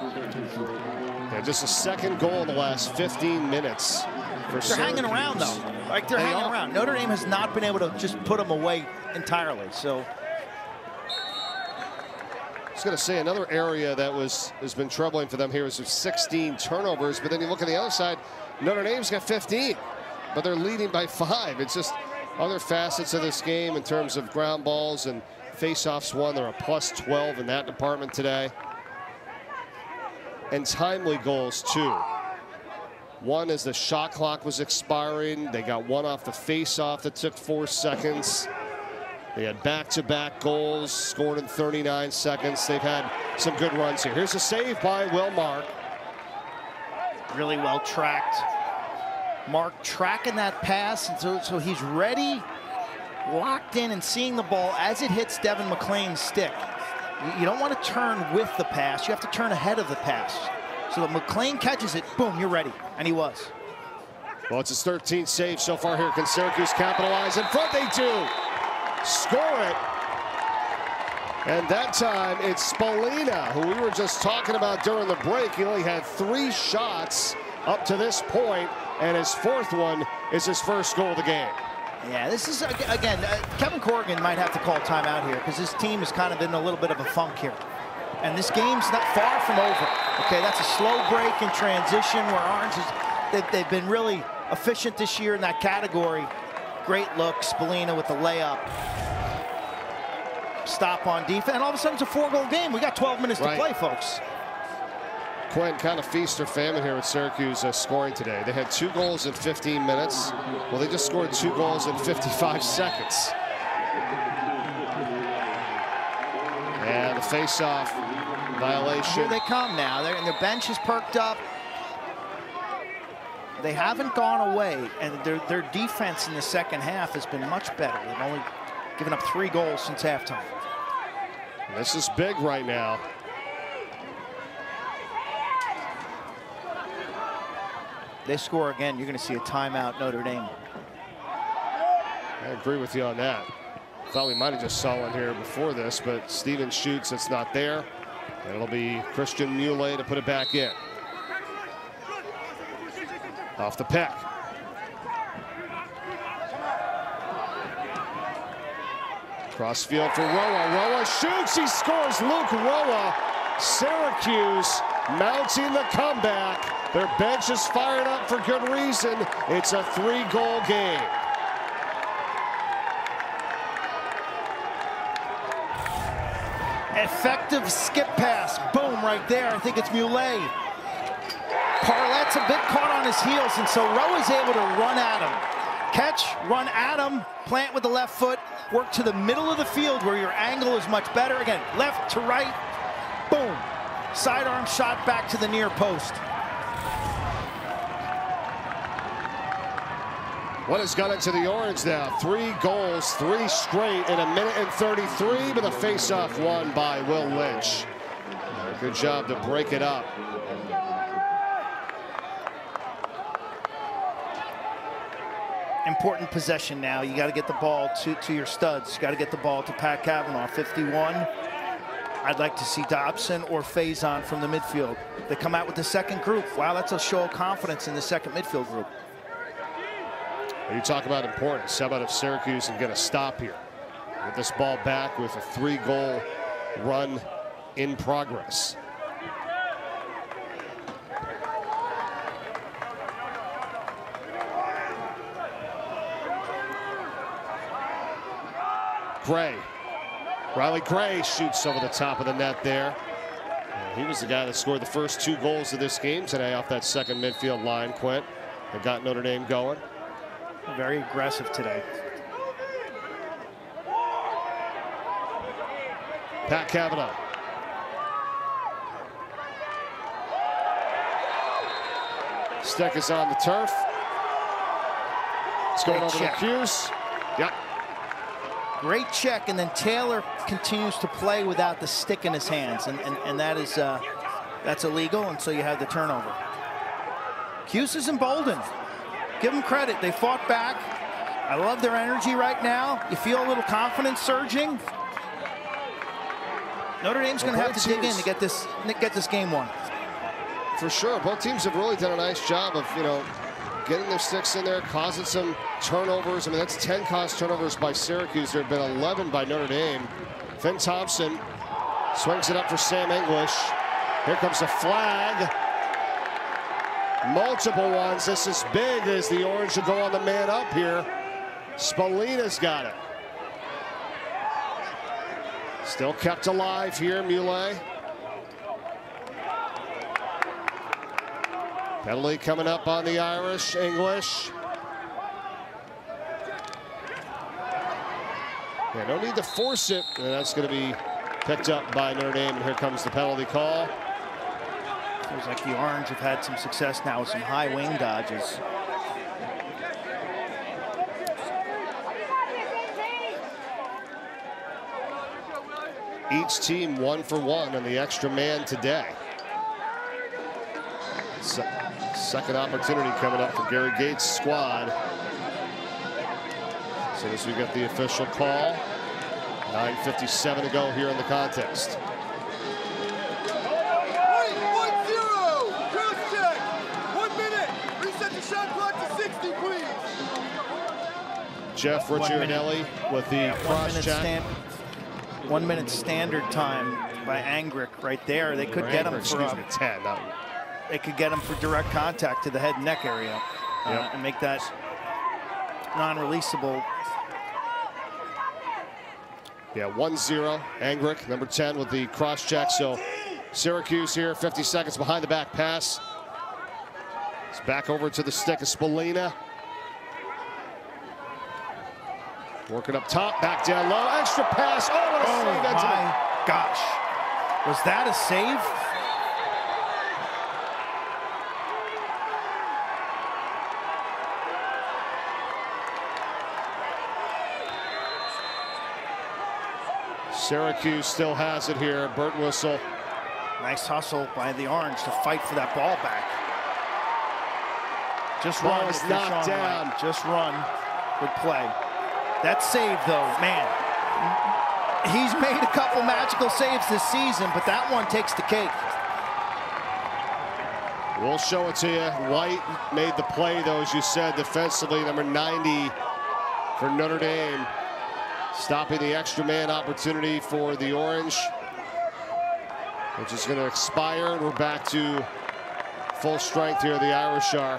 Yeah, just a second goal in the last fifteen minutes. For they're Syracuse. Hanging around, though. Like, they're they hanging are. around. Notre Dame has not been able to just put them away entirely, so. I was going to say, another area that was has been troubling for them here is sixteen turnovers, but then you look at the other side, Notre Dame's got fifteen, but they're leading by five. It's just other facets of this game in terms of ground balls and faceoffs won. They're a plus twelve in that department today. And timely goals, too. One as the shot clock was expiring. They got one off the faceoff that took four seconds. They had back-to-back goals, scored in thirty-nine seconds. They've had some good runs here. Here's a save by Will Mark. Really well tracked. Mark tracking that pass, and so, so he's ready. Locked in and seeing the ball as it hits Devin McLean's stick. You don't want to turn with the pass. You have to turn ahead of the pass. So if McLean catches it, boom, you're ready. And he was. Well, it's his thirteenth save so far here. Can Syracuse capitalize? In front, they do. Score it. And that time, it's Spallina, who we were just talking about during the break. He only had three shots up to this point, and his fourth one is his first goal of the game. Yeah, this is, again, uh, Kevin Corrigan might have to call timeout here because this team is kind of in a little bit of a funk here. And this game's not far from over. Okay, that's a slow break in transition where Orange is, they, they've been really efficient this year in that category. Great look, Spallina with the layup. Stop on defense, and all of a sudden it's a four-goal game. We got twelve minutes right to play, folks. Quinn, kind of feast or famine here with Syracuse uh, scoring today. They had two goals in fifteen minutes. Well, they just scored two goals in fifty-five seconds. And the face-off violation. Here they come now. They're, and their bench is perked up. They haven't gone away, and their, their defense in the second half has been much better. They've only given up three goals since halftime. This is big right now. They score again, you're going to see a timeout, Notre Dame. I agree with you on that. Thought we might have just saw one here before this, but Stevens shoots, it's not there. And it'll be Christian Muley to put it back in. Off the pick. Crossfield for Rhoa. Rhoa shoots, he scores. Luke Rhoa. Syracuse mounting the comeback. Their bench is fired up for good reason. It's a three-goal game. Effective skip pass. Boom, right there. I think it's Muley. Parlett's a bit caught on his heels, and so Rhoa is able to run at him. Catch, run at him, plant with the left foot, work to the middle of the field where your angle is much better. Again, left to right, boom. Sidearm shot back to the near post. What has got into the orange now? Three goals, three straight in a minute and thirty-three, but a face-off won by Will Lynch. Good job to break it up. Important possession now. You got to get the ball to, to your studs. You got to get the ball to Pat Kavanaugh, fifty-one. I'd like to see Dobson or Faison from the midfield. They come out with the second group. Wow, that's a show of confidence in the second midfield group. You talk about importance. How about if Syracuse can get a stop here? Get this ball back with a three-goal run in progress. Gray. Riley Gray shoots over the top of the net there. He was the guy that scored the first two goals of this game today off that second midfield line, Quint, that got Notre Dame going. Very aggressive today. Pat Kavanaugh. Steck is on the turf. It's going over to Hughes. Yep. Great check, and then Taylor continues to play without the stick in his hands, and, and, and that is uh, that's illegal, and so you have the turnover. Cuse is emboldened. Give them credit. They fought back. I love their energy right now. You feel a little confidence surging. Notre Dame's going to have to dig in to get this get this game won. For sure. Both teams have really done a nice job of, you know, getting their sticks in there, causing some turnovers. I mean, that's ten caused turnovers by Syracuse. There have been eleven by Notre Dame. Finn Thompson swings it up for Sam English. Here comes a flag. Multiple ones. This is big as the orange will go on the man up here. Spallina's got it. Still kept alive here, Muley. Penalty coming up on the Irish. English. Yeah, no need to force it. And that's going to be picked up by Notre Dame. And here comes the penalty call. Feels like the Orange have had some success now with some high wing dodges. Each team one for one on the extra man today. So second opportunity coming up for Gary Gait's squad. So as we get the official call, nine fifty-seven to go here in the contest. three one zero, cross check, one minute, reset the shot clock to sixty, please. Jeff Ricciardelli with the yeah, cross check. One minute standard time by Angrick right there. They could or get Angrick, him for excuse me, ten. Not They could get him for direct contact to the head and neck area uh, yep. and make that non-releasable. Yeah, one zero. Angrick, number ten, with the cross check. So Syracuse here, fifty seconds behind the back pass. It's back over to the stick of Spallina. Working up top, back down low, extra pass. Oh, what a oh save. That's my a... gosh. Was that a save? Syracuse still has it here. Birtwistle. Nice hustle by the Orange to fight for that ball back. Just ball run. Is knocked down. Right. Just run. Good play. That save, though, man. He's made a couple magical saves this season, but that one takes the cake. We'll show it to you. White made the play, though, as you said, defensively. Number ninety for Notre Dame. Stopping the extra man opportunity for the Orange, which is going to expire, and we're back to full strength here. The Irish are.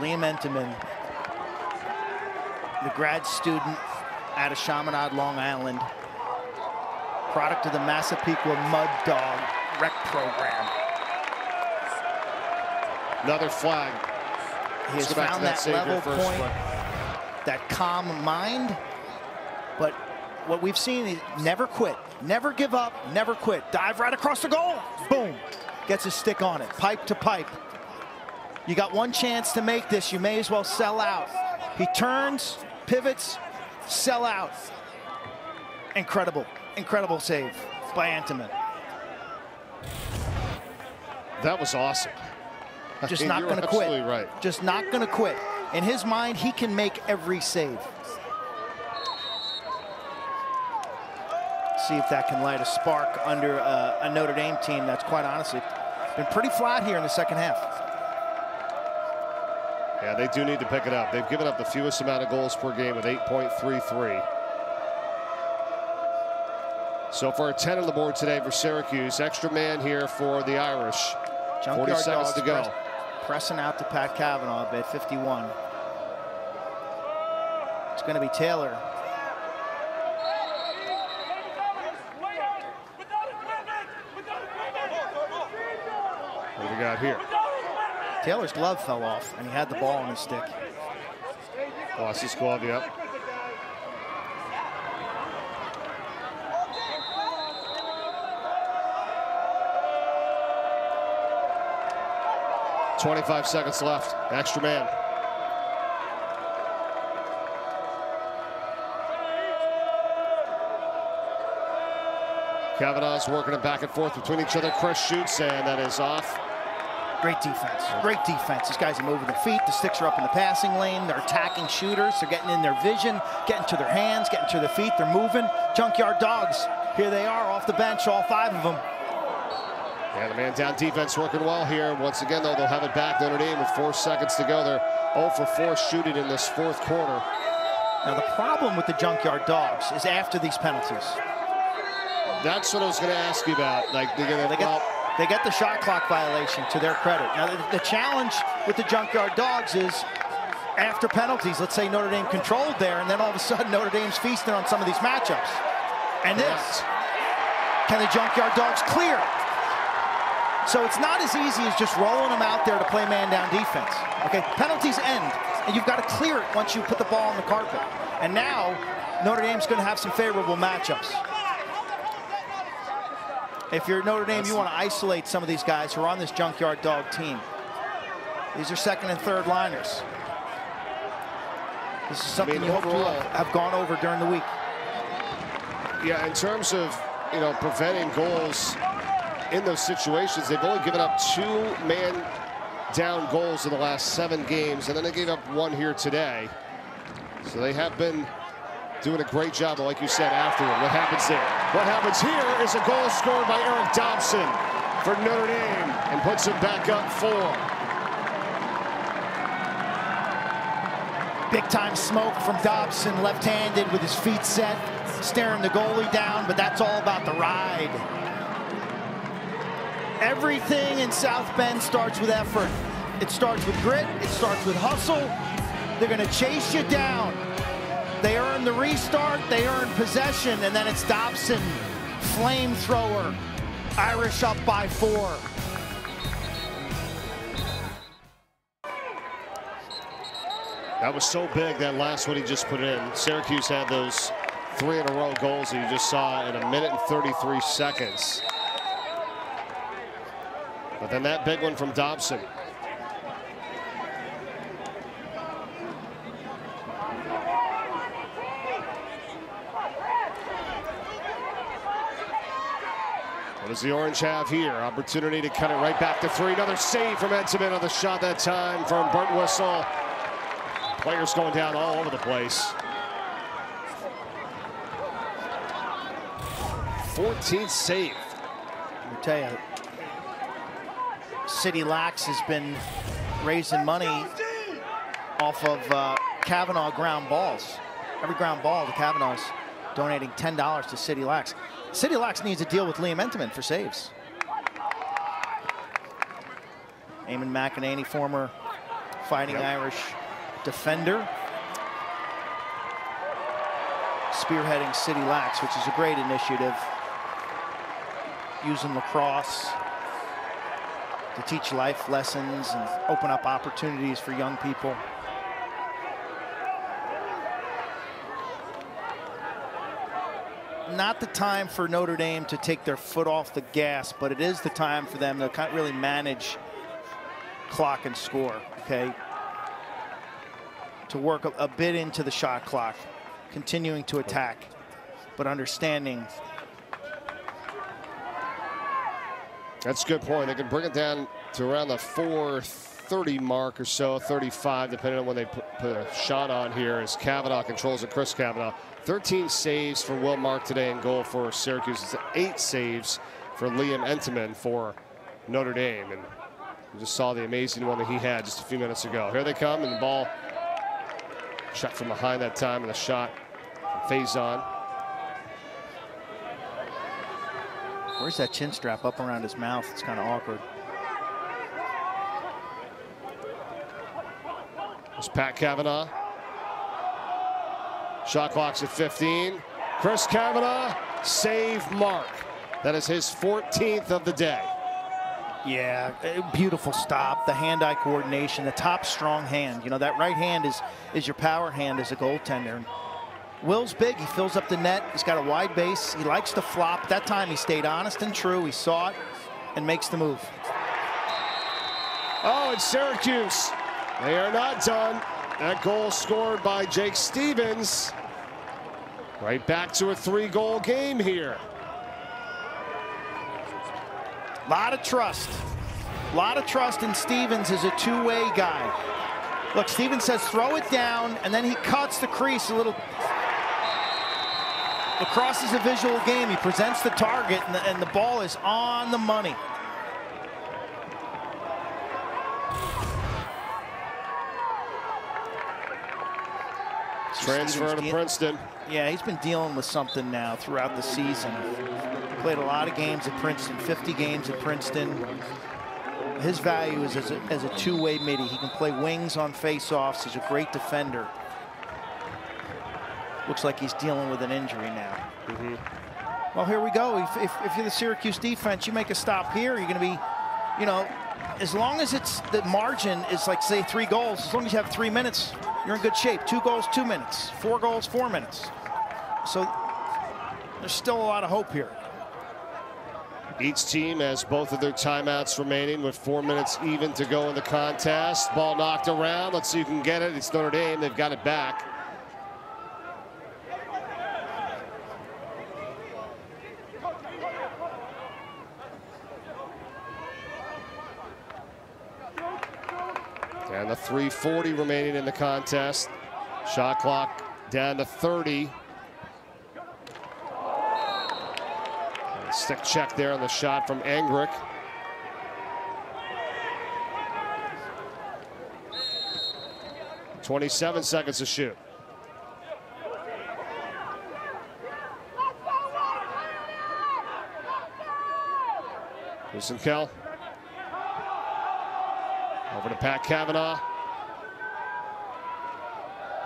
Liam Entenmann, the grad student out of Chaminade, Long Island, product of the Massapequa Mud Dog Rec Program. Another flag. He has found that, that level first point. Play. That calm mind, but what we've seen is never quit, never give up, never quit. Dive right across the goal, boom, gets his stick on it, pipe to pipe. You got one chance to make this. You may as well sell out. He turns, pivots, sell out. Incredible, incredible save by Entenmann. That was awesome. Just not going to quit. Absolutely right. Just not going to quit. In his mind, he can make every save. See if that can light a spark under uh, a Notre Dame team that's, quite honestly, been pretty flat here in the second half. Yeah, they do need to pick it up. They've given up the fewest amount of goals per game with eight point three three. So far, ten on the board today for Syracuse. Extra man here for the Irish. Junkyard forty seconds to go. Press, pressing out to Pat Kavanaugh at fifty-one. It's going to be Taylor. What do we got here? Taylor's glove fell off, and he had the ball on his stick. Lost his glove, yep. twenty-five seconds left. Extra man. Kavanaugh's working it back and forth between each other. Chris shoots, and that is off. Great defense. Great defense. These guys are moving their feet. The sticks are up in the passing lane. They're attacking shooters. They're getting in their vision, getting to their hands, getting to their feet. They're moving. Junkyard dogs. Here they are off the bench, all five of them. Yeah, the man down defense working well here. Once again, though, they'll have it back. Notre Dame with four seconds to go. They're zero for four shooting in this fourth quarter. Now, the problem with the Junkyard Dogs is after these penalties. That's what I was going to ask you about. Like, they're gonna, they, get, well, they get the shot clock violation to their credit. Now, the, the challenge with the Junkyard Dogs is after penalties. Let's say Notre Dame controlled there, and then all of a sudden Notre Dame's feasting on some of these matchups. And this, right. Can the Junkyard Dogs clear? So it's not as easy as just rolling them out there to play man-down defense. Okay, penalties end, and you've got to clear it once you put the ball on the carpet. And now, Notre Dame's going to have some favorable matchups. If you're Notre Dame, you want to isolate some of these guys who are on this Junkyard Dog team. These are second and third liners. This is something you hope to have gone over during the week. Yeah, in terms of, you know, preventing goals in those situations, they've only given up two man down goals in the last seven games, and then they gave up one here today. So they have been doing a great job, like you said, afterward. What happens there? What happens here is a goal scored by Eric Dobson for Notre Dame and puts him back up four. Big time smoke from Dobson, left-handed with his feet set, staring the goalie down, but that's all about the ride. Everything in South Bend starts with effort. It starts with grit. It starts with hustle. They're going to chase you down. They earn the restart. They earn possession. And then it's Dobson, flamethrower. Irish up by four. That was so big, that last one he just put in. Syracuse had those three in a row goals that you just saw in a minute and thirty-three seconds. But then that big one from Dobson. What does the Orange have here? Opportunity to cut it right back to three. Another save from Entenmann on the shot that time from Birtwistle. Players going down all over the place. fourteenth save. Let me tell you. City Lax has been raising money off of uh, Kavanaugh ground balls. Every ground ball, the Kavanaugh's donating ten dollars to City Lax. City Lax needs a deal with Liam Entenmann for saves. Eamon McEnany, former Fighting yep. Irish defender, spearheading City Lax, which is a great initiative, using lacrosse to teach life lessons and open up opportunities for young people. Not the time for Notre Dame to take their foot off the gas, but it is the time for them to kind of really manage clock and score, okay? To work a, a bit into the shot clock, continuing to attack, but understanding. That's a good point. They can bring it down to around the four thirty mark or so, thirty-five, depending on when they put, put a shot on here, as Kavanaugh controls it, Chris Kavanaugh. thirteen saves for Will Mark today in goal for Syracuse. It's eight saves for Liam Entenmann for Notre Dame. And we just saw the amazing one that he had just a few minutes ago. Here they come, and the ball shot from behind that time, and a shot from Faison. Where's that chin strap up around his mouth? It's kind of awkward. It's Pat Kavanaugh. Shot clock's at fifteen. Chris Kavanaugh, save Mark. That is his fourteenth of the day. Yeah, beautiful stop. The hand-eye coordination, the top strong hand. You know, that right hand is, is your power hand as a goaltender. Will's big, he fills up the net, he's got a wide base, he likes to flop. That time he stayed honest and true, he saw it and makes the move. Oh, it's Syracuse. They are not done. That goal scored by Jake Stevens. Right back to a three-goal game here. A lot of trust. A lot of trust in Stevens as a two-way guy. Look, Stevens says throw it down, and then he cuts the crease a little. Lacrosse is a visual game. He presents the target, and the, and the ball is on the money. Transfer to Princeton. Yeah, he's been dealing with something now throughout the season. Played a lot of games at Princeton, fifty games at Princeton. His value is as a, as a two-way middie. He can play wings on face-offs. He's a great defender. Looks like he's dealing with an injury now. Mm-hmm. Well, here we go. If, if, if you're the Syracuse defense, you make a stop here, you're going to be, you know, as long as it's the margin is like, say, three goals, as long as you have three minutes, you're in good shape. Two goals, two minutes. Four goals, four minutes. So there's still a lot of hope here. Each team has both of their timeouts remaining with four minutes even to go in the contest. Ball knocked around. Let's see who can get it. It's Notre Dame. They've got it back. And the three forty remaining in the contest. Shot clock down to thirty. And stick check there on the shot from Angrick. twenty-seven seconds to shoot. Houston Kell. Over to Pat Kavanaugh.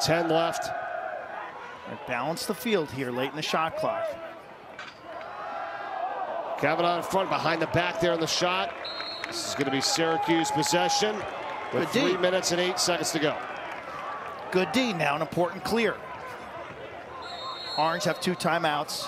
ten left. Balance the field here late in the shot clock. Kavanaugh in front, behind the back there on the shot. This is going to be Syracuse possession with three minutes and eight seconds to go. Good D now, an important clear. Orange have two timeouts.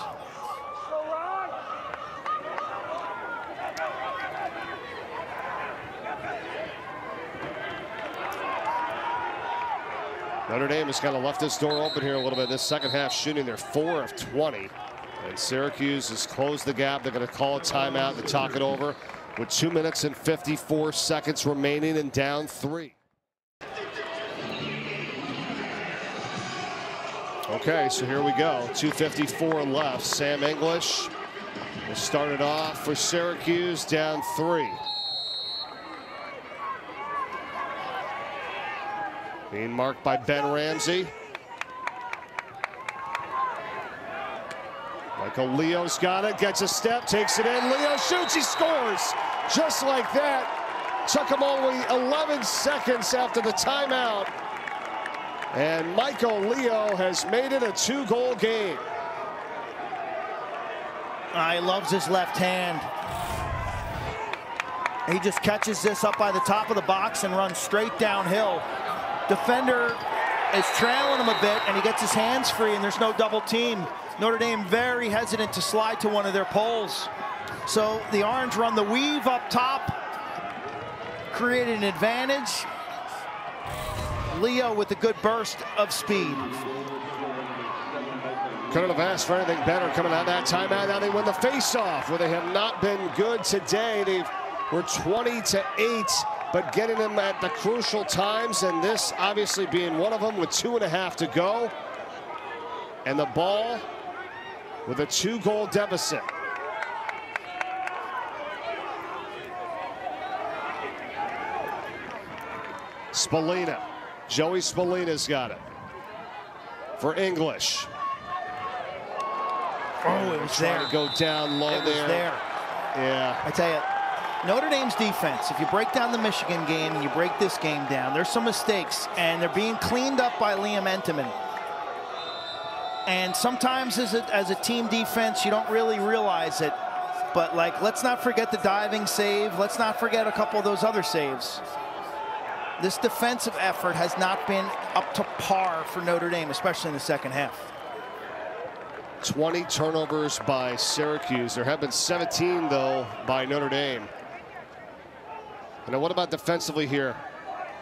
Notre Dame has kind of left this door open here a little bit. This second half shooting, they're four of twenty. And Syracuse has closed the gap. They're going to call a timeout to talk it over with two minutes and fifty-four seconds remaining and down three. Okay, so here we go. two fifty-four left. Sam English will start it off for Syracuse, down three. Being marked by Ben Ramsey. Michael Leo's got it, gets a step, takes it in. Leo shoots, he scores! Just like that. Took him only eleven seconds after the timeout. And Michael Leo has made it a two-goal game. He loves his left hand. He just catches this up by the top of the box and runs straight downhill. Defender is trailing him a bit, and he gets his hands free, and there's no double team. Notre Dame very hesitant to slide to one of their poles. So the Orange run the weave up top. create an advantage. Leo with a good burst of speed. Couldn't have asked for anything better coming out of that timeout. Now they win the faceoff, where they have not been good today. They were twenty to eight, but getting them at the crucial times, and this obviously being one of them with two and a half to go. And the ball with a two-goal deficit. Spallina. Joey Spallina's got it. For English. Oh, it was there. Trying to go down low there. It was there. there. Yeah. I tell you, Notre Dame's defense, if you break down the Michigan game and you break this game down, there's some mistakes, and they're being cleaned up by Liam Entenmann. And sometimes as a, as a team defense, you don't really realize it. But, like, let's not forget the diving save. Let's not forget a couple of those other saves. This defensive effort has not been up to par for Notre Dame, especially in the second half. twenty turnovers by Syracuse. There have been seventeen, though, by Notre Dame. And now what about defensively here?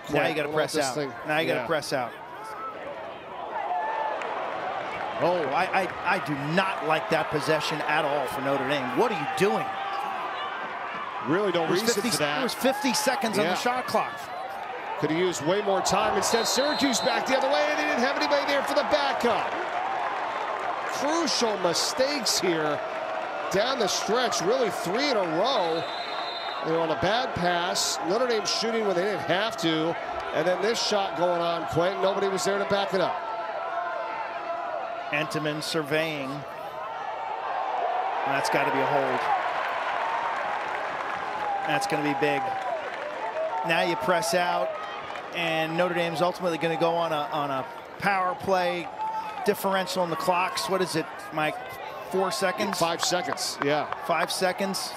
Quite, now you got to press out. Thing? Now you yeah. got to press out. Oh, I, I, I do not like that possession at all for Notre Dame. What are you doing? Really don't reason for that. It was fifty seconds yeah. on the shot clock. Could have used way more time. Instead, Syracuse back the other way, and they didn't have anybody there for the backup. Crucial mistakes here down the stretch, really three in a row. They're on a bad pass. Notre Dame shooting when they didn't have to. And then this shot going on, Quentin. Nobody was there to back it up. Entenmann surveying. That's got to be a hold. That's going to be big. Now you press out, and Notre Dame's ultimately going to go on a on a power play, differential in the clocks. What is it, Mike? Four seconds? Five seconds. Yeah. Five seconds.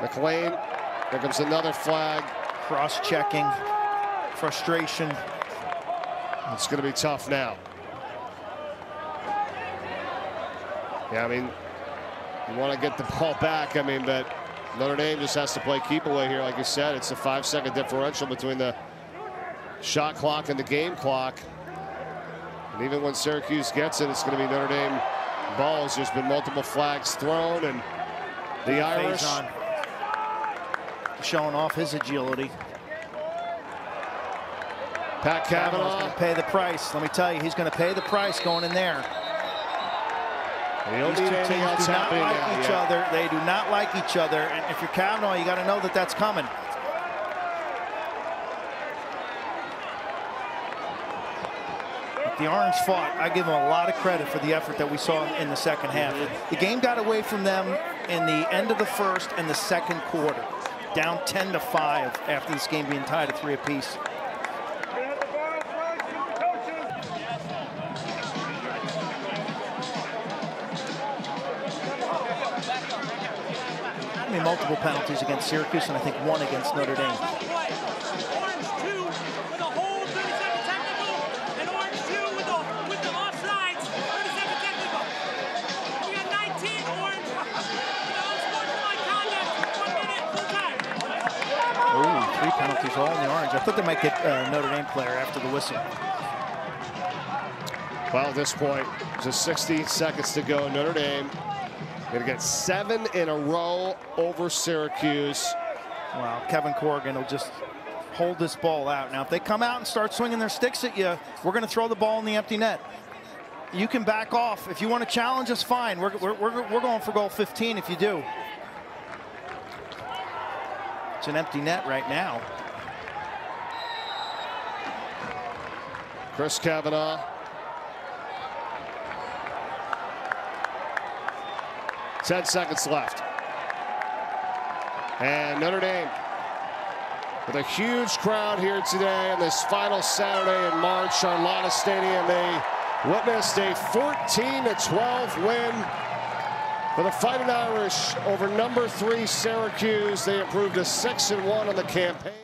McLean. There comes another flag. Cross-checking. Frustration. It's going to be tough now. Yeah, I mean, you want to get the ball back. I mean, but Notre Dame just has to play keep away here. Like you said, it's a five-second differential between the shot clock and the game clock. And even when Syracuse gets it, it's going to be Notre Dame balls. There's been multiple flags thrown, and the Irish showing off his agility. Pat Kavanaugh's going to pay the price. Let me tell you, he's going to pay the price going in there. These two teams do not like each other. They do not like each other. And if you're Kavanaugh, you got to know that that's coming. But the Orange fought. I give them a lot of credit for the effort that we saw in the second half. The game got away from them in the end of the first and the second quarter. Down ten to five after this game being tied at three apiece. Multiple penalties against Syracuse, and I think one against Notre Dame. Orange two with a whole thirty-second technical, and orange two with the with the offsides thirty-second technical. We got nineteen orange with unsportsmanlike conduct. One minute full time. Ooh, three penalties all in the orange. I thought they might get a uh, Notre Dame player after the whistle. Well, at this point, just sixteen seconds to go. Notre Dame. Gonna get seven in a row over Syracuse. Wow, Kevin Corrigan will just hold this ball out. Now, if they come out and start swinging their sticks at you, we're gonna throw the ball in the empty net. You can back off. If you want to challenge us, fine. We're, we're, we're, we're going for goal fifteen if you do. It's an empty net right now. Chris Kavanaugh. ten seconds left. And Notre Dame with a huge crowd here today on this final Saturday in March, Arlotta Stadium. They witnessed a fourteen to twelve win for the Fighting Irish over number three Syracuse. They improved to six and one on the campaign.